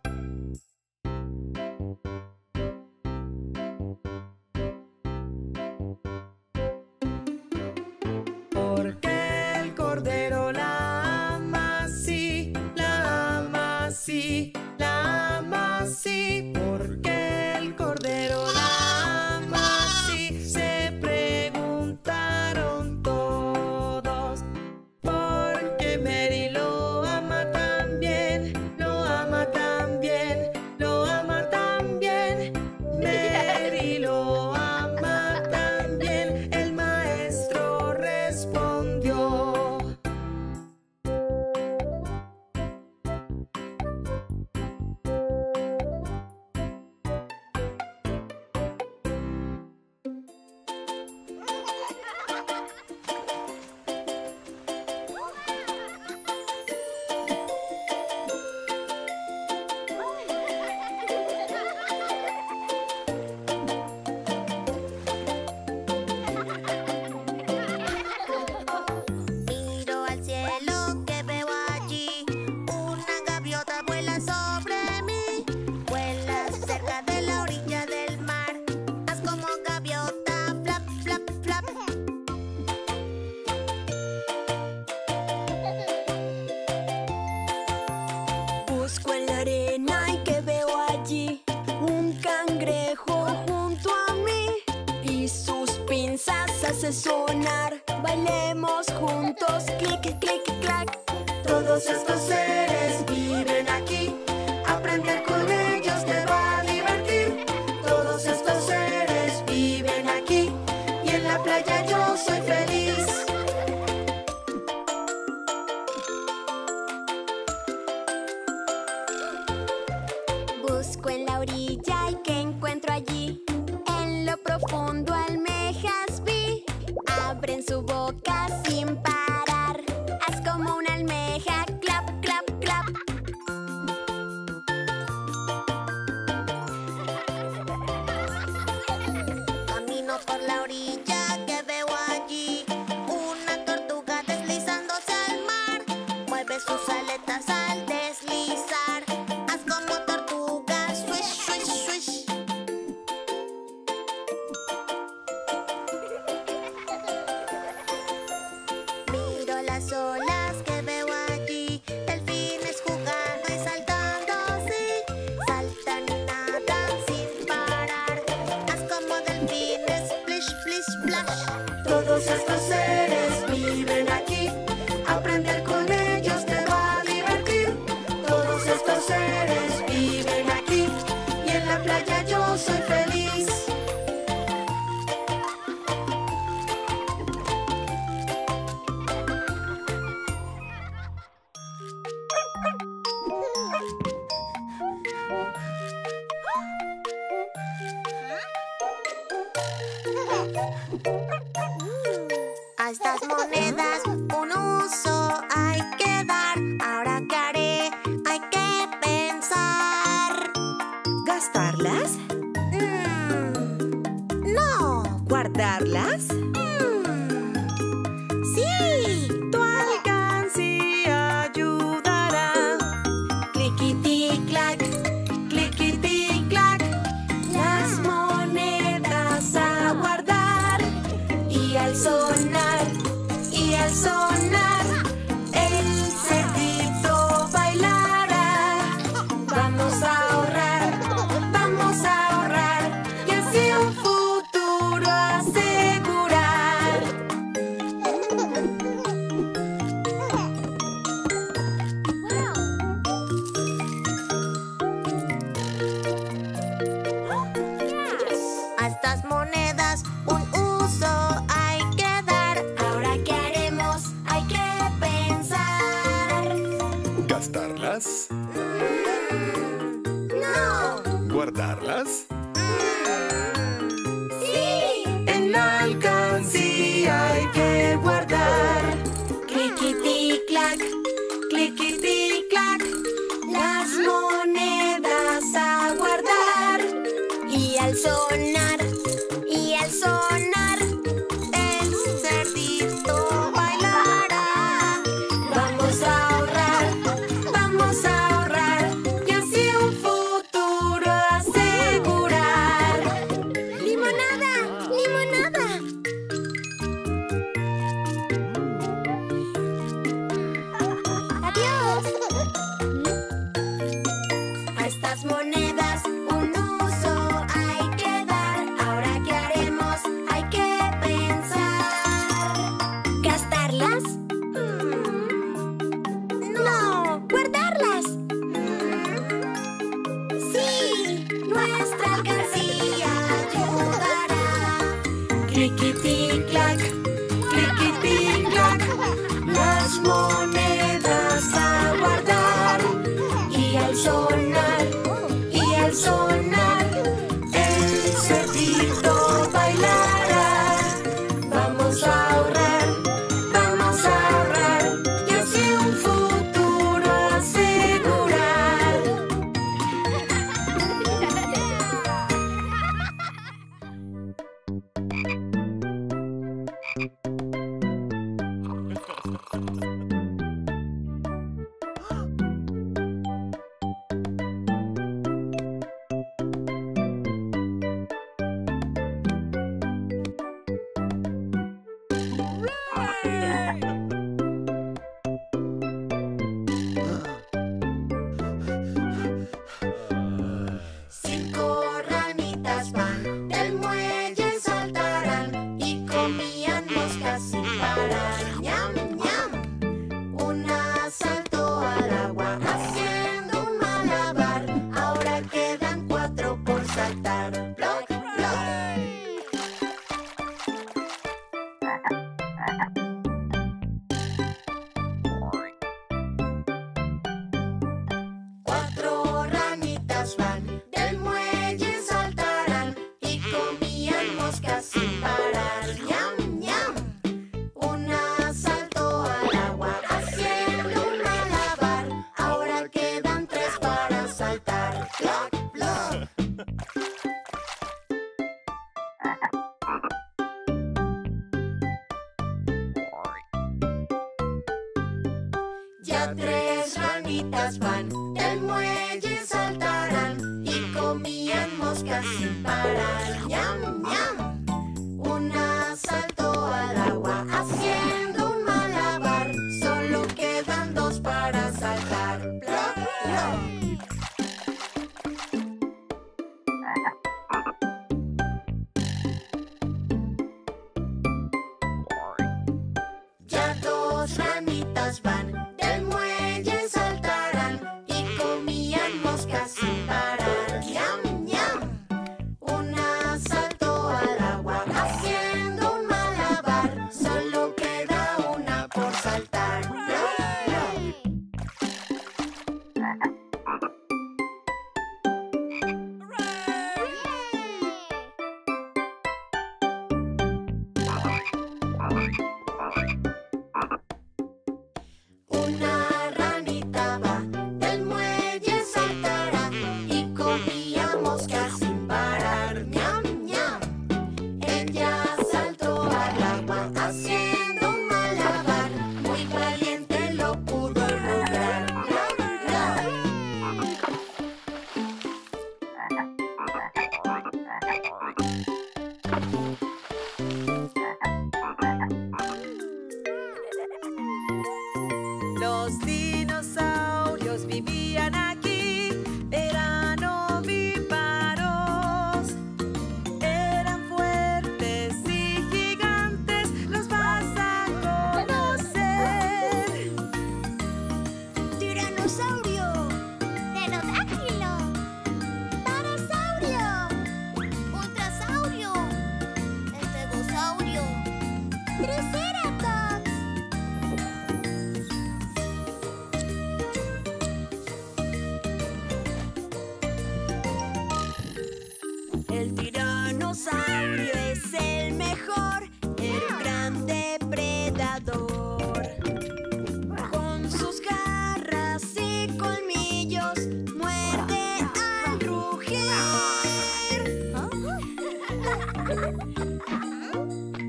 Porque el cordero la ama así, la ama así, la ama así. Porque el cordero la ama así, se preguntaron todos. Porque Mary lo ama también, lo ama también, lo ama también. Mary lo ama también. El maestro respondió. Hace sonar, bailemos juntos, clic, clic, clac. Todos estos seres viven aquí, aprender con ellos te va a divertir. Todos estos seres viven aquí, y en la playa yo soy feliz. Busco en la orilla y ¿qué encuentro allí? En lo profundo almejas. Abren su boca sin parar, haz como una almeja, clap, clap, clap. Camino por la orilla que veo allí, una tortuga deslizándose al mar, mueve sus aletas al deslizar, haz como tortuga, swish, swish, swish. Todos estos seres viven aquí, aprender con ellos te va a divertir. Todos estos seres viven aquí, y en la playa yo soy feliz. A estas monedas un uso hay que dar. Ahora qué haré, hay que pensar. ¿Gastarlas? No. ¿Guardarlas? Sí. Tu alcancía ayudará. Cliquití, clac, cliquití, clac. Las monedas a guardar y al sonar. Sonar, el cerdito bailará. Vamos a ahorrar y así un futuro asegurar. A estas monedas un uso hay que dar. Ahora que hay que pensar. ¿Gastarlas? No.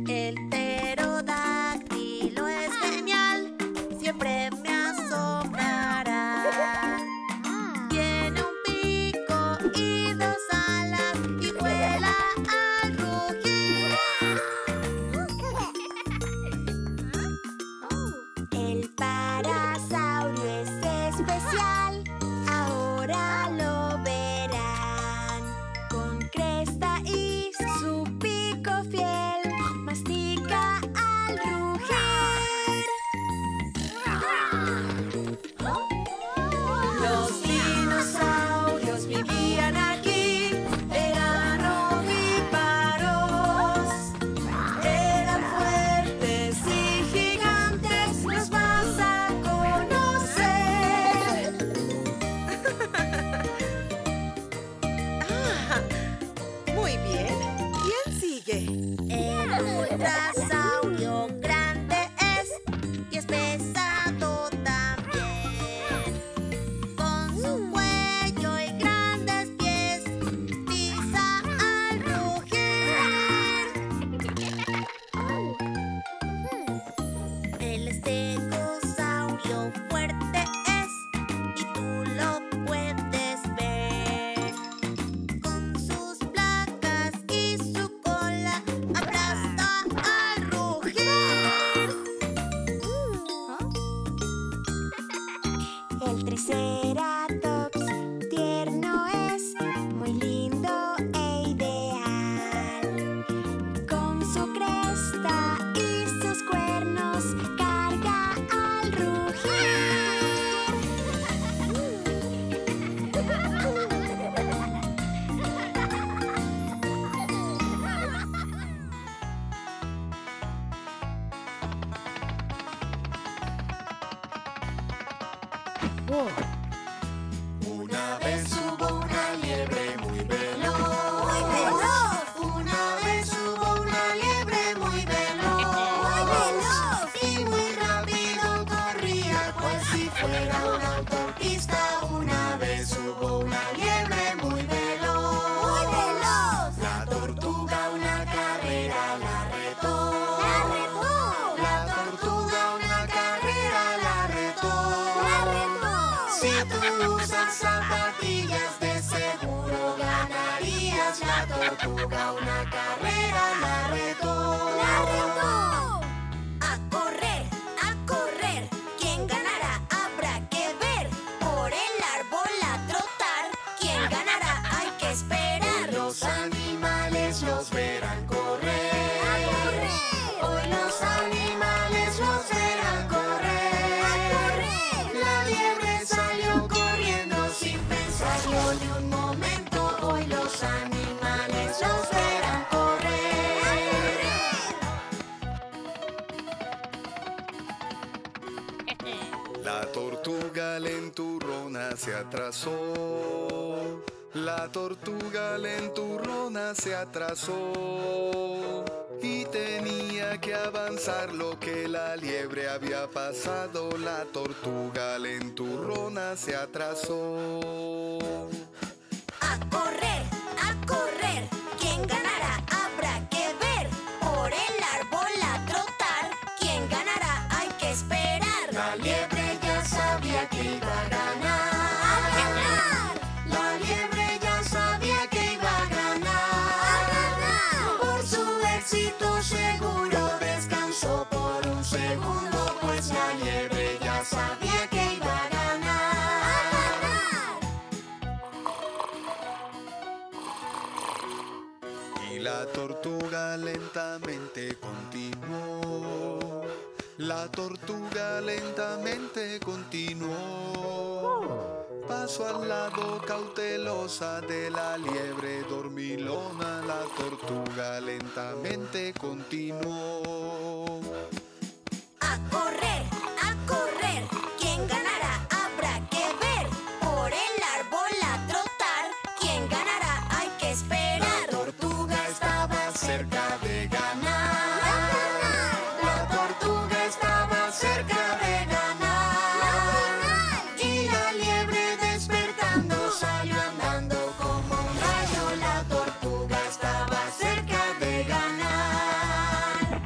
El pterodáctilo. tiempo. Una vez hubo una liebre muy veloz. Una vez hubo una liebre muy veloz. Y muy rápido corría, cual si fuera una autopista. Una vez hubo una liebre muy veloz. La tortuga una carrera la retó. La tortuga una carrera la retó. Si tú usas zapatillas, de seguro ganarías. La tortuga una carrera la retó. A correr, a correr. Quien ganará habrá que ver. Por el árbol a trotar. Quien ganará hay que esperar. Hoy los animales los verán correr. Hoy los animales los verán correr. La liebre salió corriendo sin pensarlo ni un momento. Hoy los animales los verán correr. La tortuga lenturrona se atrasó. La tortuga lenturrona se atrasó. Y tenía que avanzar lo que la liebre había pasado. La tortuga lenturrona se atrasó. A correr, a correr. Quien ganará habrá que ver. Por el árbol a trotar. Quien ganará hay que esperar. La liebre ya sabía que iba a ganar. Seguro descansó por un segundo, pues la liebre ya sabía que iba a ganar. Y la tortuga lentamente continuó. La tortuga lentamente continuó. Pasó al lado cautelosa de la liebre dormilona. La tortuga lentamente continuó. A correr, a correr. Quien ganará habrá que ver. Por el árbol a trotar. Quien ganará hay que esperar. La tortuga estaba cerca de ganar. La tortuga estaba cerca de ganar. Salió andando como un rayo, la tortuga estaba cerca de ganar.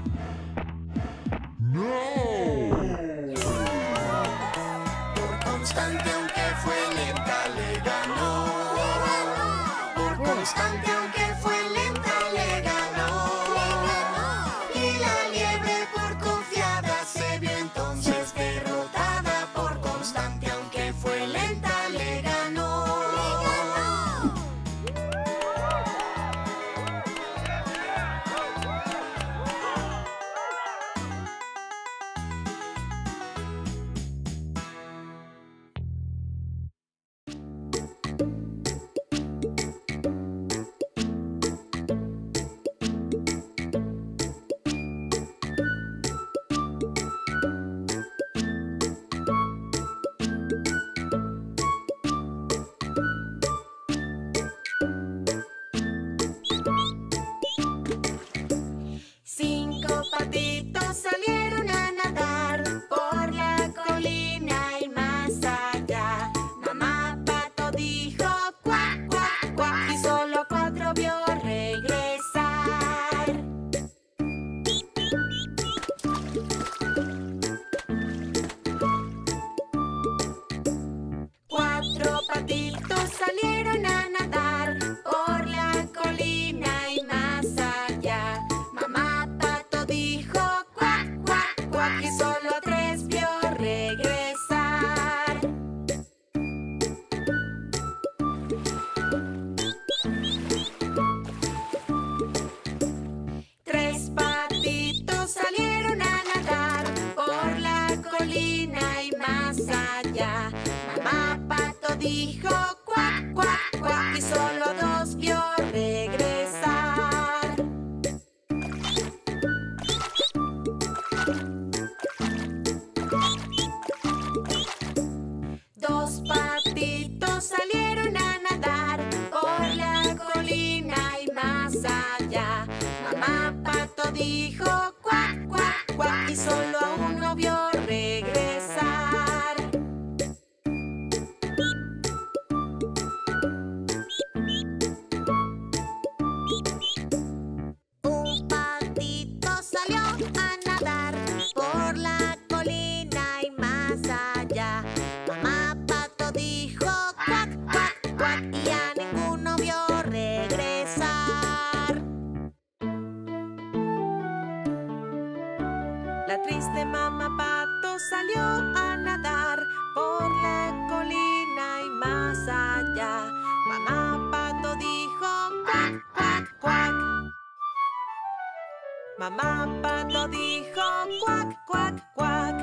Mamá Pato dijo cuac, cuac, cuac,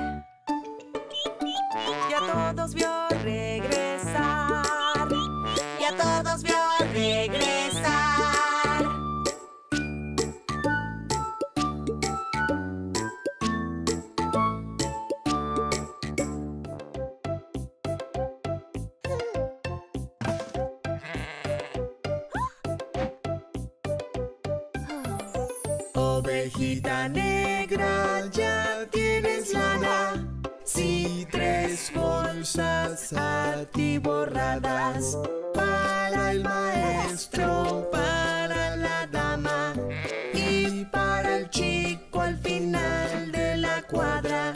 y a todos vio regresar, y a todos vio regresar. Ovejita negra, ya tienes lana. Sí, 3 bolsas atiborradas. Para el maestro, para la dama y para el chico al final de la cuadra.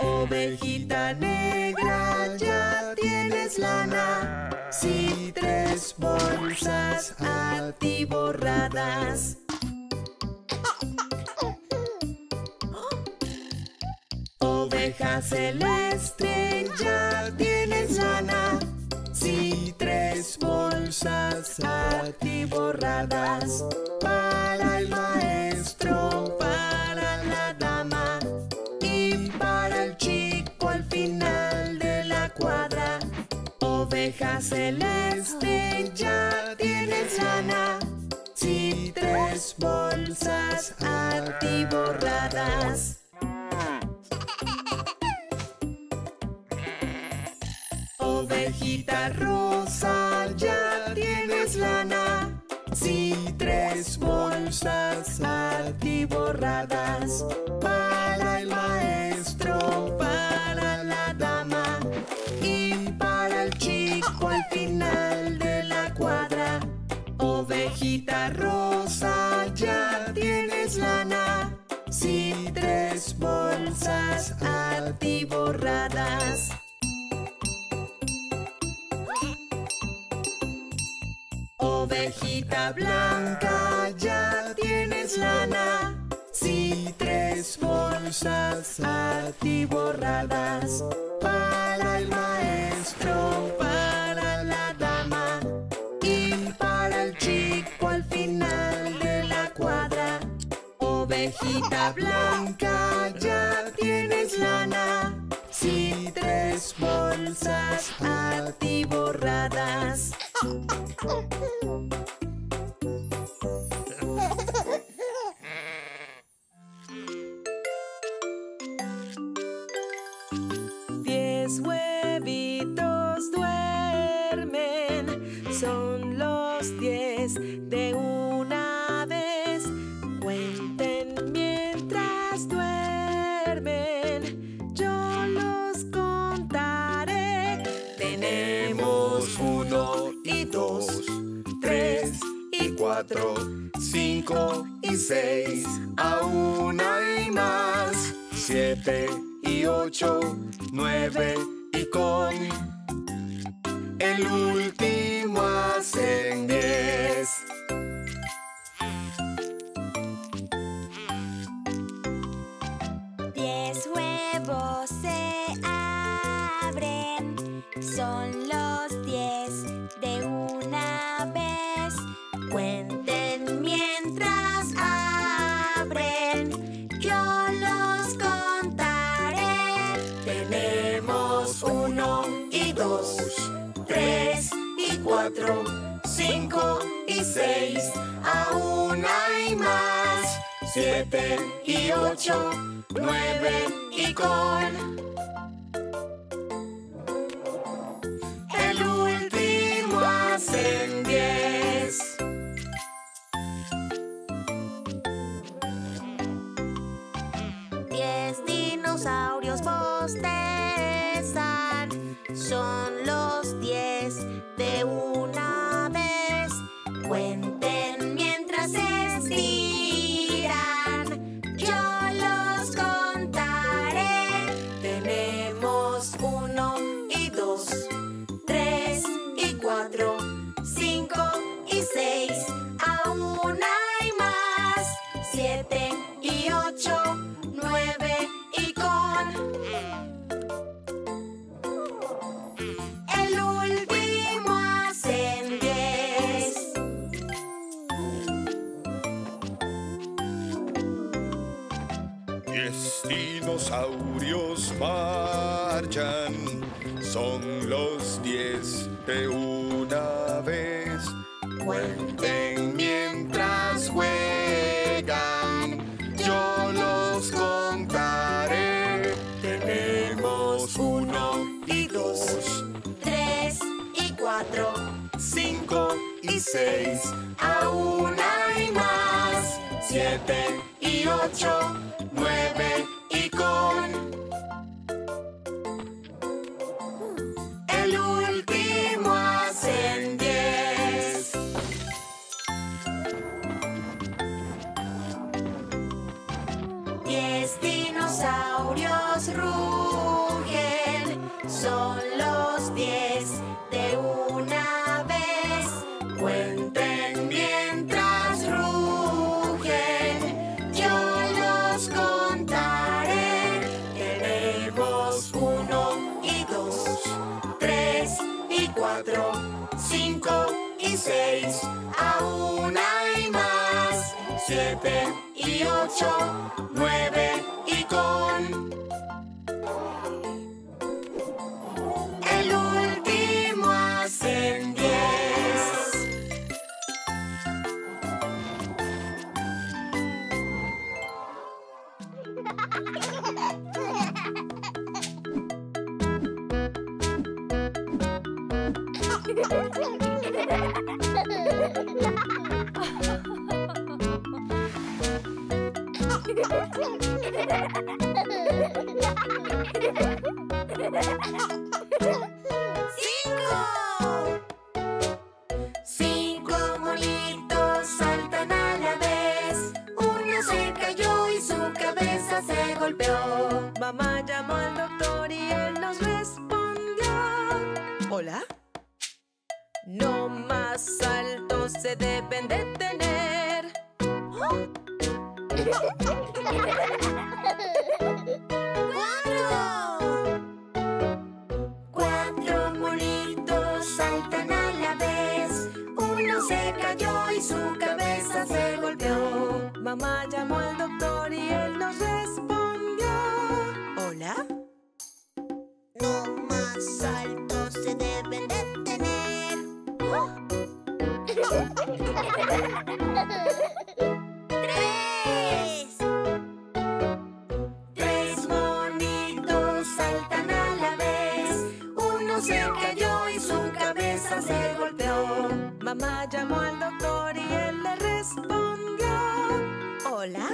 Ovejita negra, ya tienes lana. Sí, 3 bolsas atiborradas. Oveja celeste, ya tienes lana. Sí, 3 bolsas atiborradas. Para el maestro, para la dama y para el chico al final de la cuadra. Oveja celeste, ya tienes lana. Sí, 3 bolsas atiborradas. Ovejita rosa, ya tienes lana. Sí, 3 bolsas atiborradas. Para el maestro, para la dama y para el chico al final de la cuadra. Ovejita rosa, ya tienes lana. Sí, 3 bolsas atiborradas. Ovejita blanca, ya tienes lana. Sí, 3 bolsas atiborradas. Para el maestro, para la dama y para el chico al final de la cuadra. Ovejita blanca, ya tienes lana. Sí, 3 bolsas atiborradas. Cuenten mientras se estiran. Yo lo dinosaurios marchan, son los 10 de una vez. Cuenten mientras juegan, yo los contaré. Tenemos 1 y 2, 3 y 4, 5 y 6, aún hay más, 7 y 8, 9 y con el último hacen 10. Diez dinosaurios rugen, son los 10 de una vez. Cuenten mientras rugen, yo los contaré. Tenemos 1 y 2, 3 y 4, 5 y 6, aún hay más, 7 y 8, 9 y con el último hacen 10. Cinco molitos saltan a la vez. Uno se cayó y su cabeza se golpeó. Mamá llamó al doctor y él nos respondió: ¿Hola? No más saltos, se deben detener. Cuatro molitos saltan a la vez. Uno se cayó y su cabeza se golpeó. Mamá llamó al doctor y él nos respondió: ¿Hola? No más saltos, se deben detener. Tres monitos saltan a la vez. Uno se cayó y su cabeza se golpeó. Mamá llamó al doctor y él le respondió: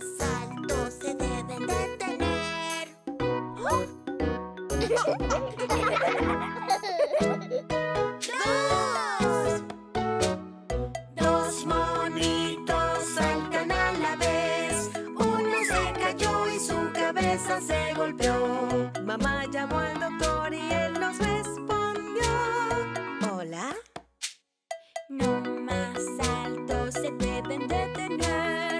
¿Hola? No más saltos, se deben detener. Dos monitos saltan a la vez. Uno se cayó y su cabeza se golpeó. Mamá llamó al doctor y él nos respondió: ¿Hola? No más saltos, se deben detener.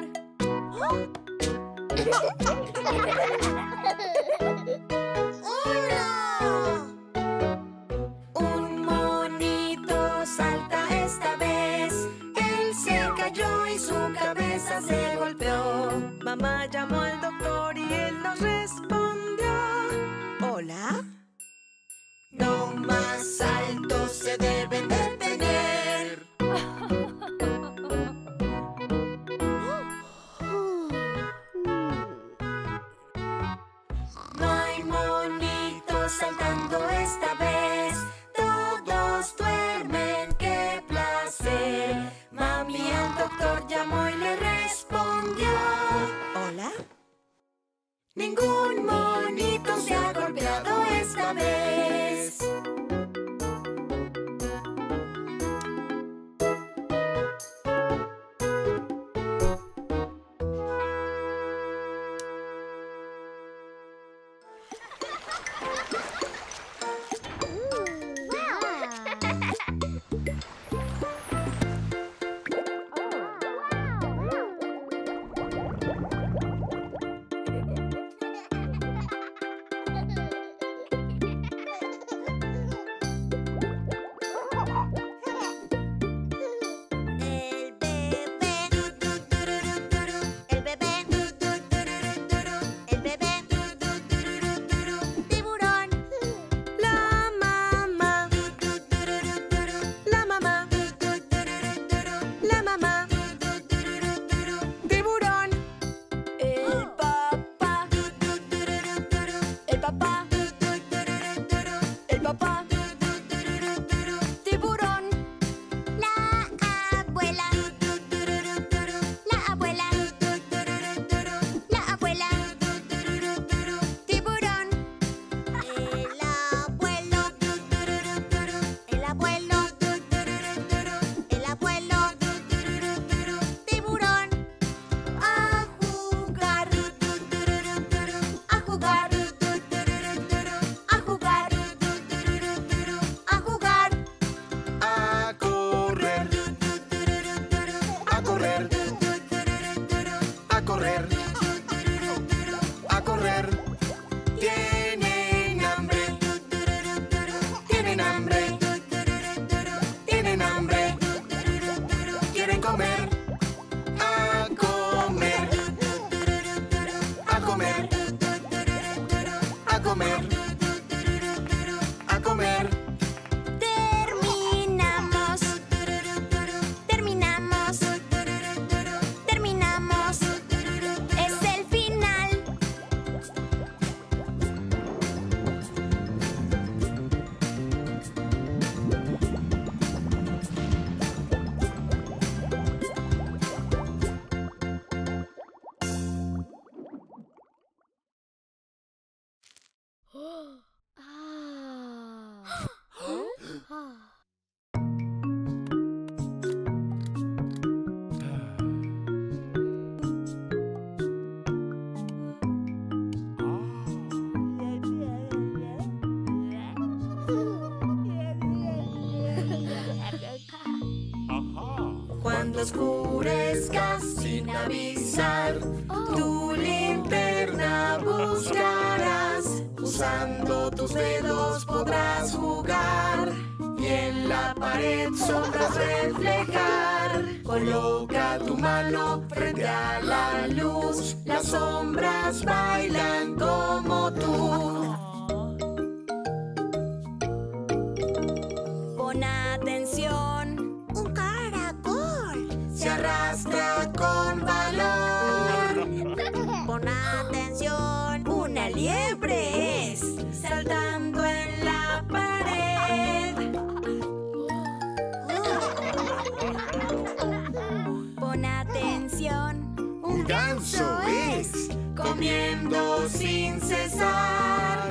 Un monito salta esta vez. Él se cayó y su cabeza se golpeó. Mamá llamó al doctor y él nos respondió: ¿Hola? No más saltos, se deben detener. No hay monitos saltando esta vez. Todos duermen, qué placer. Mami al doctor llamó y le respondió: ¿Hola? Ningún monito se ha golpeado esta vez. a comer. Terminamos. Es el final. Cuando oscurezcas sin avisar, tu linterna buscarás. Usando tus dedos podrás jugar y en la pared sombras reflejar. Coloca tu mano frente a la luz, las sombras bailan como tú. Pon atención. Se arrastra con valor. Pon atención. Una liebre es, saltando en la pared. Pon atención. Un ganso es, comiendo sin cesar.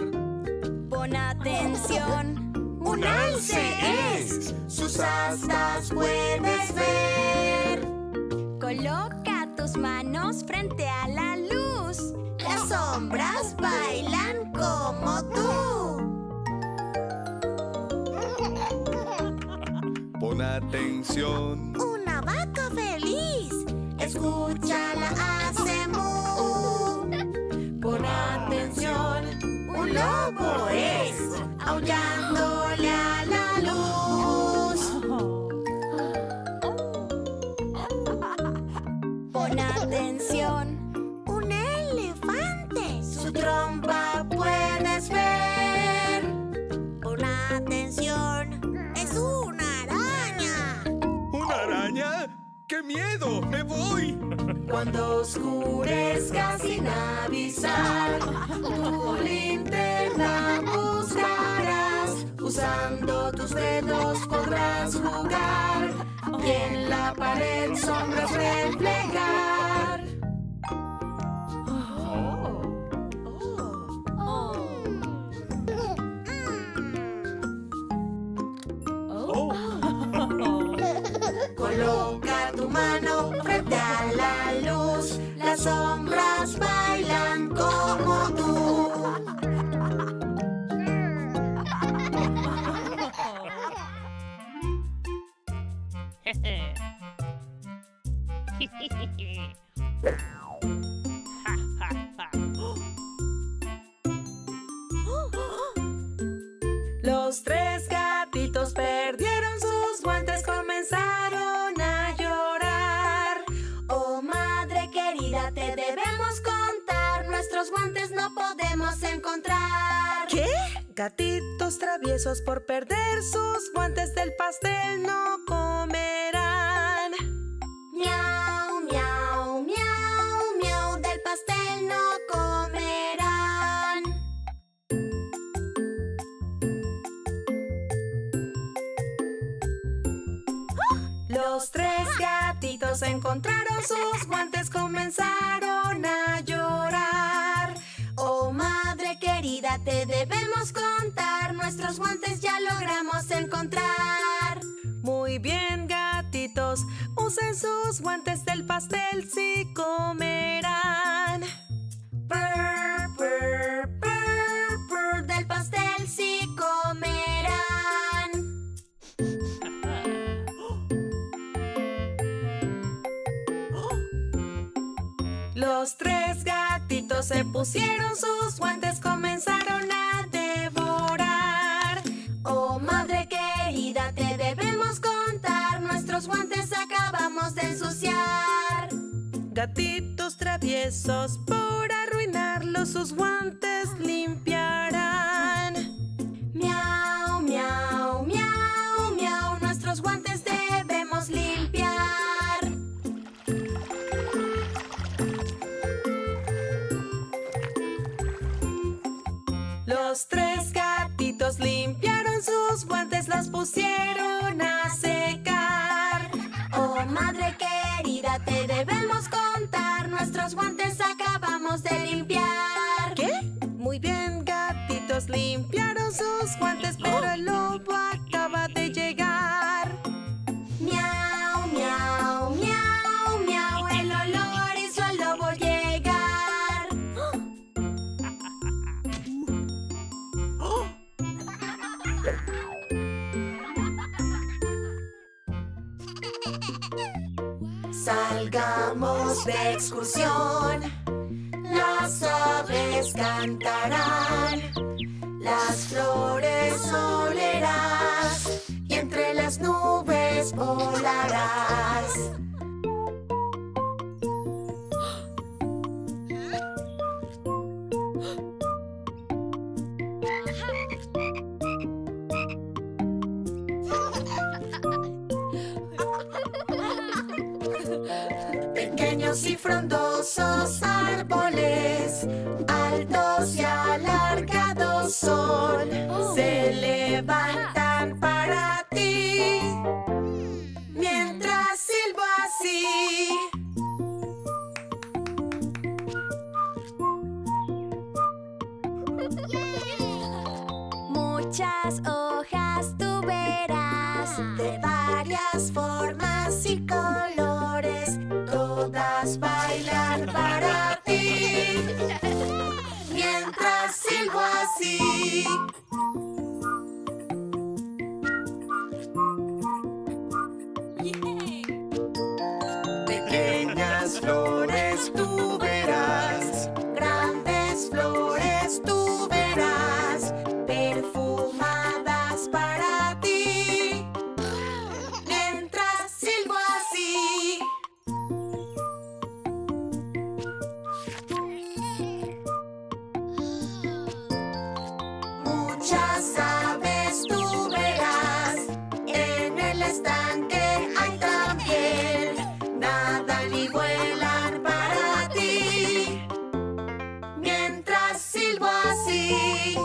Pon atención. Un alce es, sus astas puedes ver. Coloca tus manos frente a la luz. Las sombras bailan como tú. Pon atención. Una vaca feliz. Escúchala, hace mu. Pon atención. Un lobo es, aullándole a la luz. Pon atención. Un elefante. Su trompa puedes ver. Pon atención. Es una araña. ¿Una araña? ¡Qué miedo! ¡Me voy! Cuando oscurezca sin avisar, tu linterna buscarás. Usando tus dedos podrás jugar y en la pared sombras reflejar. Coloca tu mano frente a la luz, las sombras bailan como tú. Los tres gatitos perdieron sus guantes, comenzaron a llorar. Oh, madre querida, te debemos contar. Nuestros guantes no podemos encontrar. ¿Qué? Gatitos traviesos por perder sus guantes, del pastel no comerán. Miau, miau, miau, miau, del pastel no comerán. Los tres gatitos encontraron sus guantes, comenzaron a llorar. Oh, madre querida, te debemos contar. Nuestros guantes ya logramos encontrar. Muy bien, gatitos, usen sus guantes, del pastel sí comerán. Purr, purr, purr, purr, del pastel sí comerán. Los tres gatitos se pusieron sus guantes, comenzaron a devorar. Oh, madre querida, te debemos contar. Nuestros guantes acabamos de ensuciar. Gatitos traviesos, por arruinarlos, sus guantes limpiarán. Los tres gatitos limpiaron sus guantes, los pusieron a secar. Oh, madre querida, te debemos contar. Nuestros guantes acabamos de limpiar. ¿Qué? Muy bien, gatitos limpiaron sus guantes, pero el lobo acaba de llegar. Miau, miau, miau, miau. El olor hizo al lobo llegar. Salgamos de excursión, las aves cantarán, las flores olerás y entre las nubes volarás. Pequeños y frondosos árboles, altos y alargados son, se levantan para ti, mientras silbo así. Muchas hojas tú verás, de varias formas y colores, todas bailan para ti, mientras silbo así. Pequeñas flores tú verás, grandes flores tú verás, perfumadas para ti, mientras silbo así. Muchas aves tú verás, en el estanque hay también, nadan y vuelan para ti, mientras silbo así.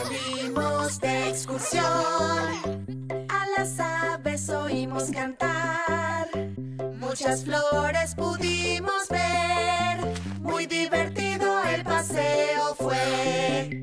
Salimos de excursión, a las aves oímos cantar, muchas flores pudimos ver, muy divertido el paseo fue.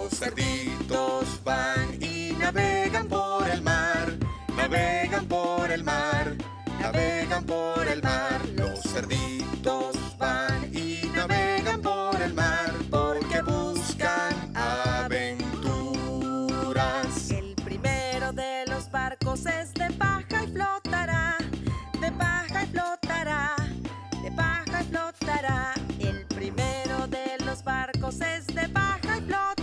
Los gatitos van y navegan por el mar, navegan por el mar, navegan por el mar. Los cerditos van y navegan por el mar, porque buscan aventuras. El primero de los barcos es de paja y flotará, de paja y flotará, de paja y flotará. El primero de los barcos es de paja y flotará.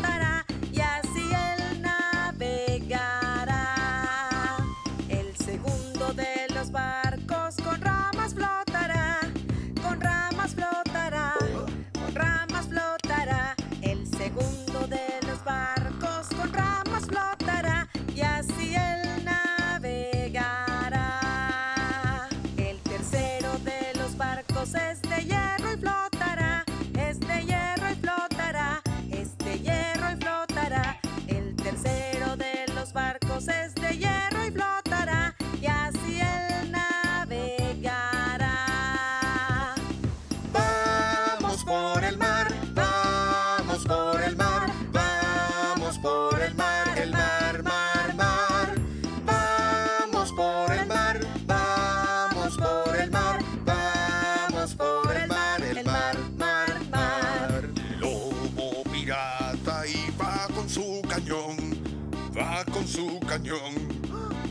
Va con su cañón,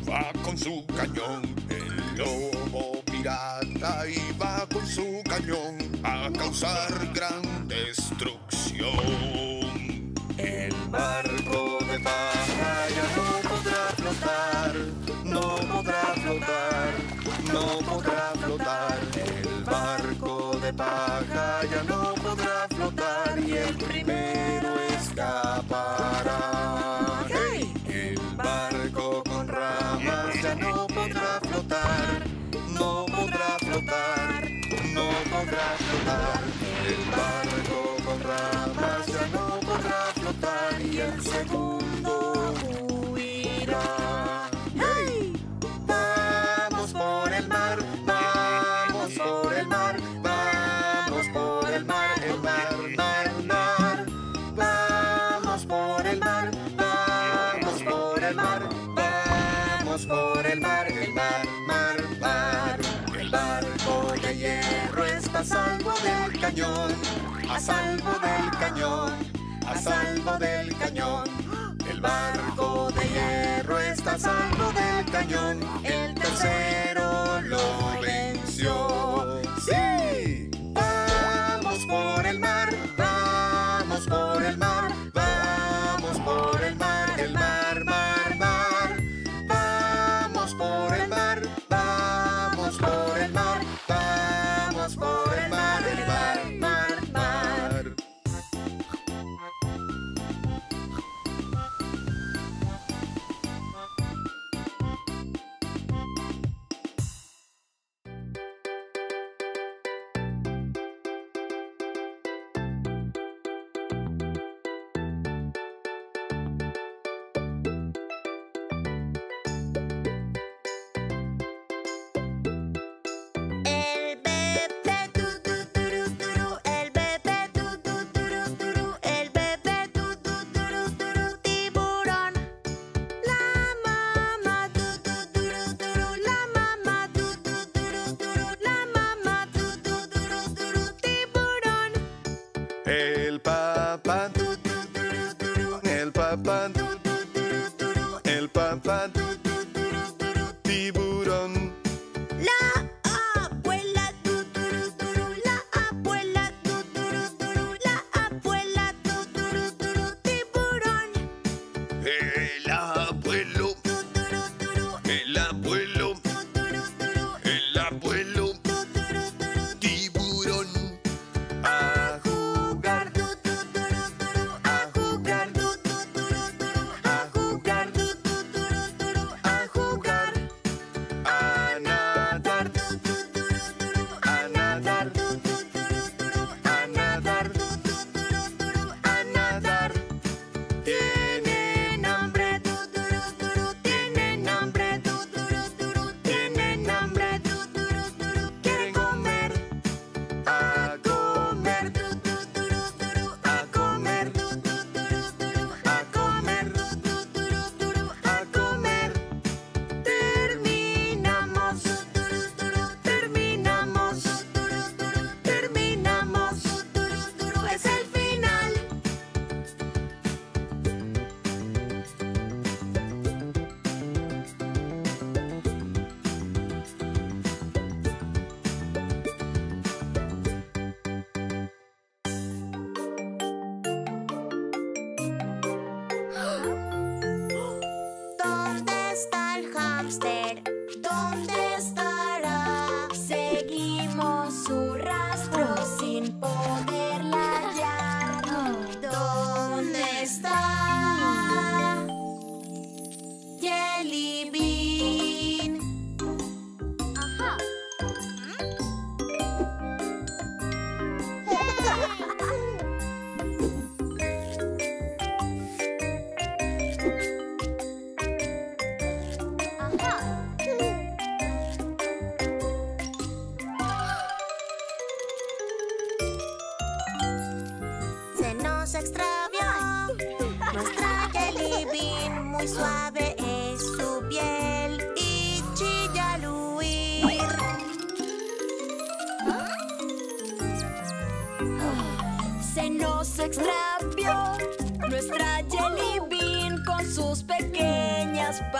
va con su cañón, el lobo pirata. pirata iba con su cañón a causar gran destrucción. El barco de paja ya no podrá flotar, no podrá flotar, no podrá flotar. El barco de paja ya no podrá flotar y el primero escapará. ¡Hey! El barco con ramas ya no podrá flotar, no podrá flotar, no podrá flotar. El barco con ramas ya no podrá flotar y el segundo huirá. ¡Hey! Vamos por el mar, vamos por el mar, vamos por el mar, el mar, mar, mar. Vamos por el mar, vamos por el mar, vamos por el mar, el mar, mar, mar. El barco de hierro está a salvo del cañón, a salvo del cañón, a salvo del cañón. El barco de hierro está a salvo del cañón, el tercero lo venció. ¡Sí! Vamos por el mar, vamos por el mar, vamos por el mar, el mar, mar, mar. Vamos por el mar, vamos por el mar, vamos por el mar, el mar, mar, mar.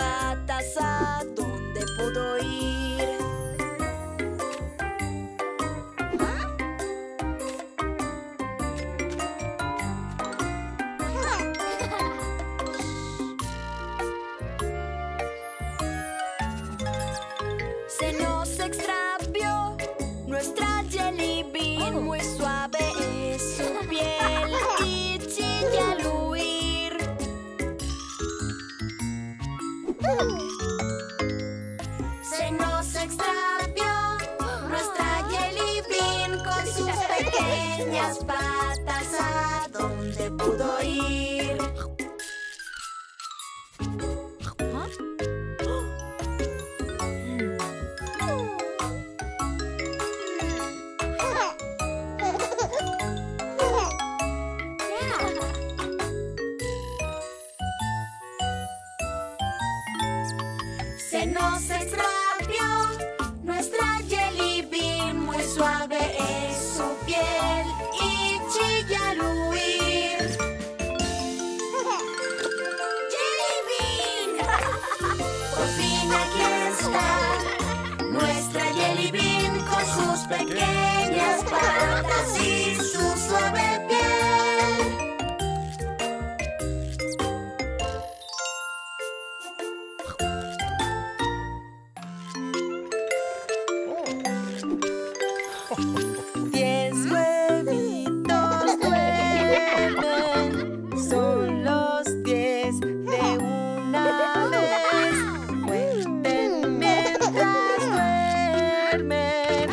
Patas, ¿a dónde pudo ir? se nos extravió. Nuestra Jelly Bean, muy suave es su piel y chilla al huir. Se nos extravió nuestra Jelly Bean, con sus pequeñas patas a donde pudo ir. Pequeñas patas y su suave piel. 10 huevitos duermen, son los 10 de una vez. Cuenten mientras duermen.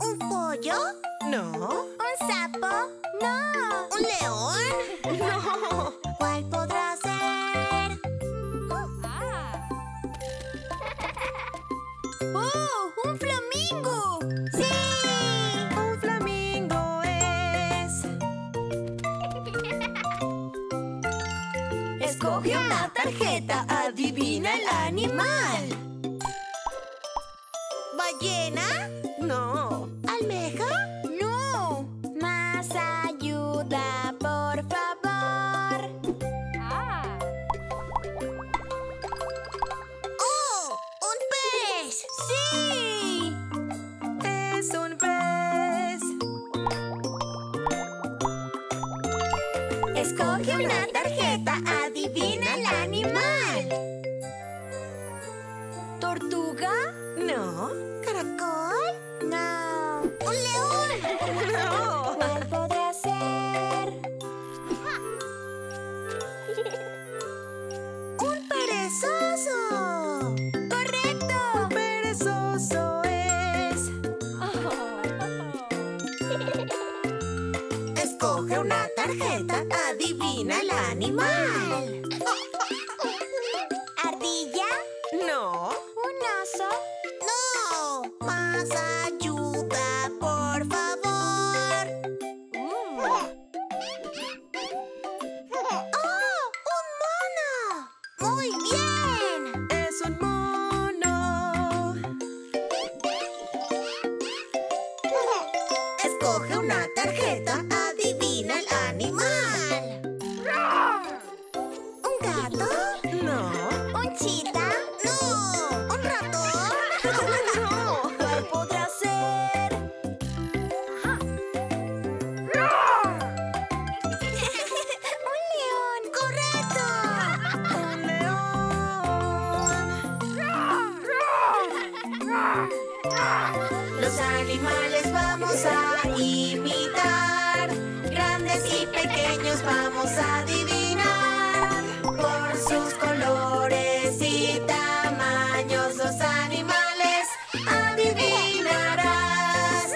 ¿Un pollo? No. ¿Un sapo? ¡No! ¿Un león? ¡No! ¿Cuál podrá ser? ¡Oh! ¡Un flamingo! ¡Sí! ¡Un flamingo es! Escoge una tarjeta. Adivina el animal. ¿Ballena? No. ¿Almeja? No. Más ayuda, por favor. ¡Oh! ¡Un pez! ¡Sí! ¡Es un pez! Escoge una tarjeta. Adivina el animal. ¿Tortuga? No. ¿Caracol? No. ¿Un león? No. ¿Cuál podrá ser? ¡Un perezoso! ¡Correcto! ¡Un perezoso es! Escoge una tarjeta. Adivina el animal. ¿Ardilla? No. ¿Un oso? Más ayuda, por favor. ¡Oh! ¡Un mono! ¡Muy bien! ¡Es un mono! Escoge una tarjeta. Adivina el animal. ¿Un gato? No. ¿Un chita? No. ¿Un ratón? ¿Podrá ser? ¡Un león! ¡Correcto! ¡Un león! Los animales vamos a imitar. Grandes y pequeños vamos a adivinar. Por sus colores y tamaños los animales adivinarás.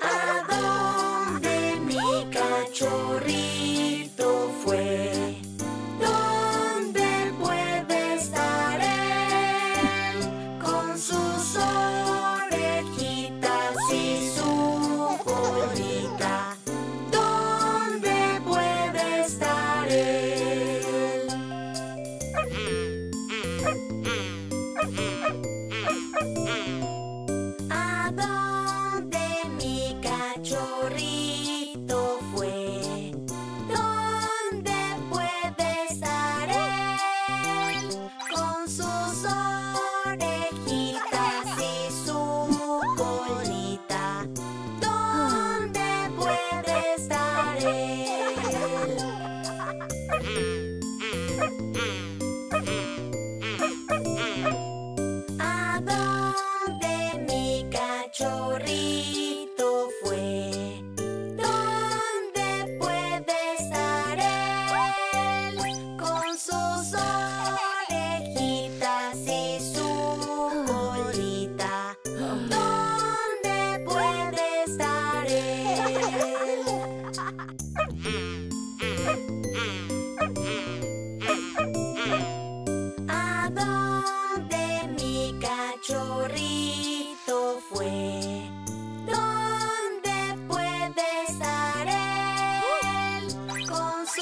¿A dónde mi cachorrito fue? ¿Dónde puede estar él con sus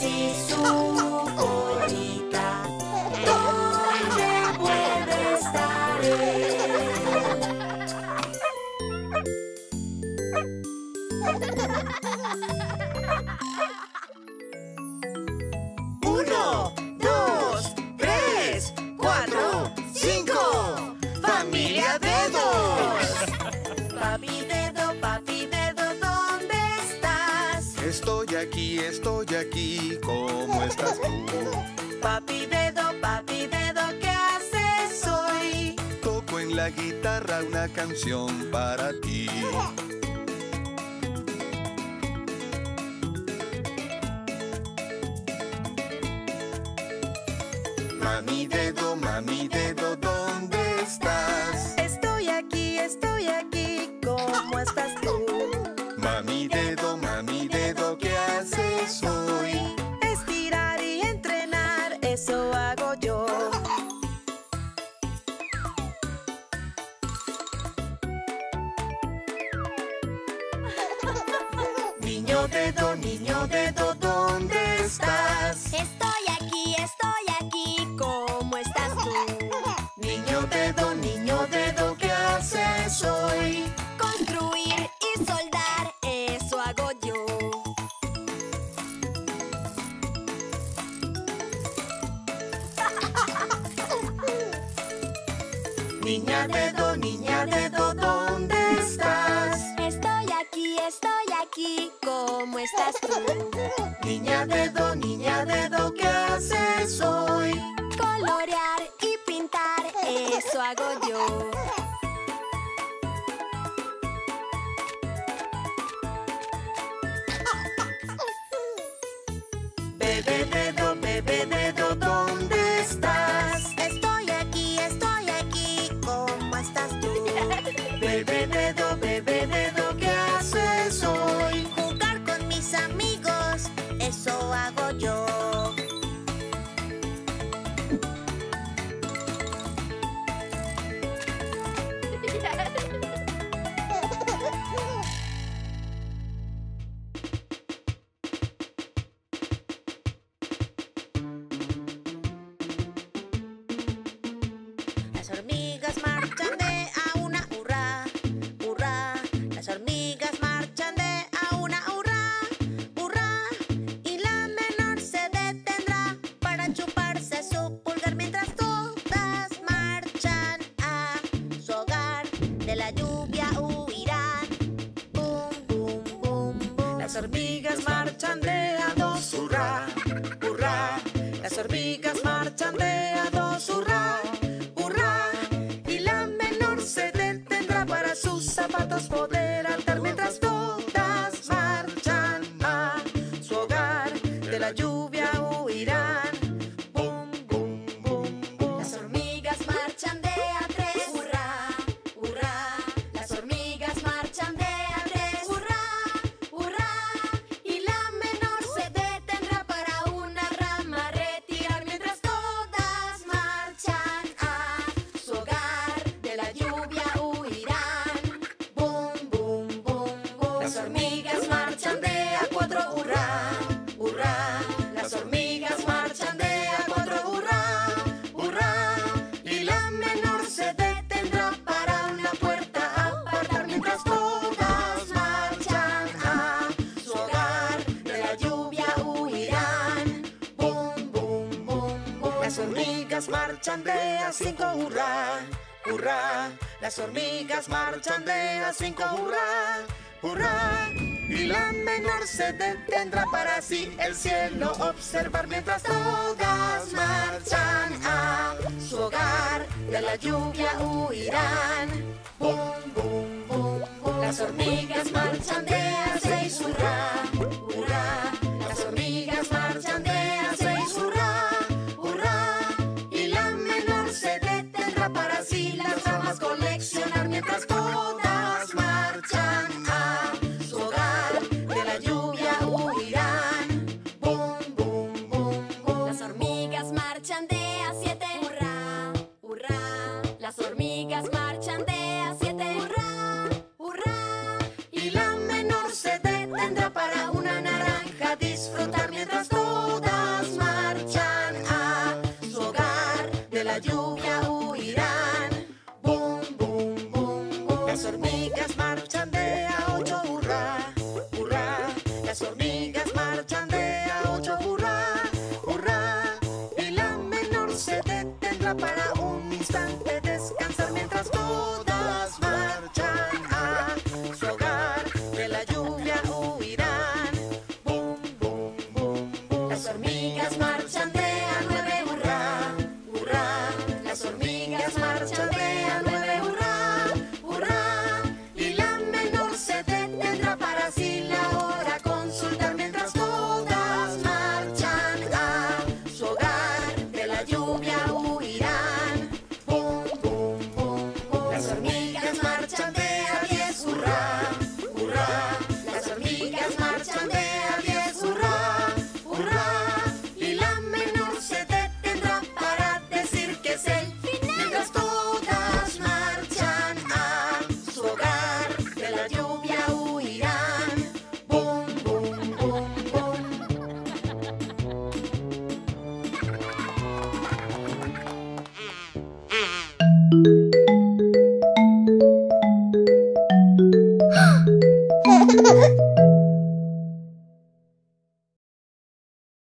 ¡sí! aquí, estoy aquí. ¿Cómo estás tú? Papi dedo, ¿qué haces hoy? Toco en la guitarra una canción para ti. Mami dedo, ¿dónde estás? Estoy aquí, ¿cómo estás tú? Mami dedo, ¿qué haces hoy? Estirar y entrenar, eso hago yo. Niño dedo, ¿dónde estás? Estoy aquí, ¿cómo estás tú? Niño dedo, ¿qué haces hoy? Construir y soldar, eso hago yo. Niña dedo, ¿dónde estás? Estoy aquí, ¿cómo estás tú? Niña dedo, ¿qué haces hoy? Colorear y pintar, eso hago yo. Bebé dedo, ¿dónde estás? Estoy aquí, ¿cómo estás tú? Bebé dedo, ¿qué haces hoy? Jugar con mis amigos, eso hago yo. Las hormigas marchan de a 5, hurra, hurra. Y la menor se detendrá para así el cielo observar mientras todas marchan a su hogar. De la lluvia huirán. Bum, bum, bum, bum. Las hormigas marchan de a 6, hurra, hurra. Las hormigas marchan de a 6, hurra, hurra. Y la menor se detendrá para así las ramas con mientras todas marchan a su hogar, de la lluvia huirán. Bum, bum, bum, bum. Las hormigas marchan de a 7, hurra, hurra. Las hormigas marchan de a 7, hurra, hurra. Y la menor se detendrá para una naranja disfrutar.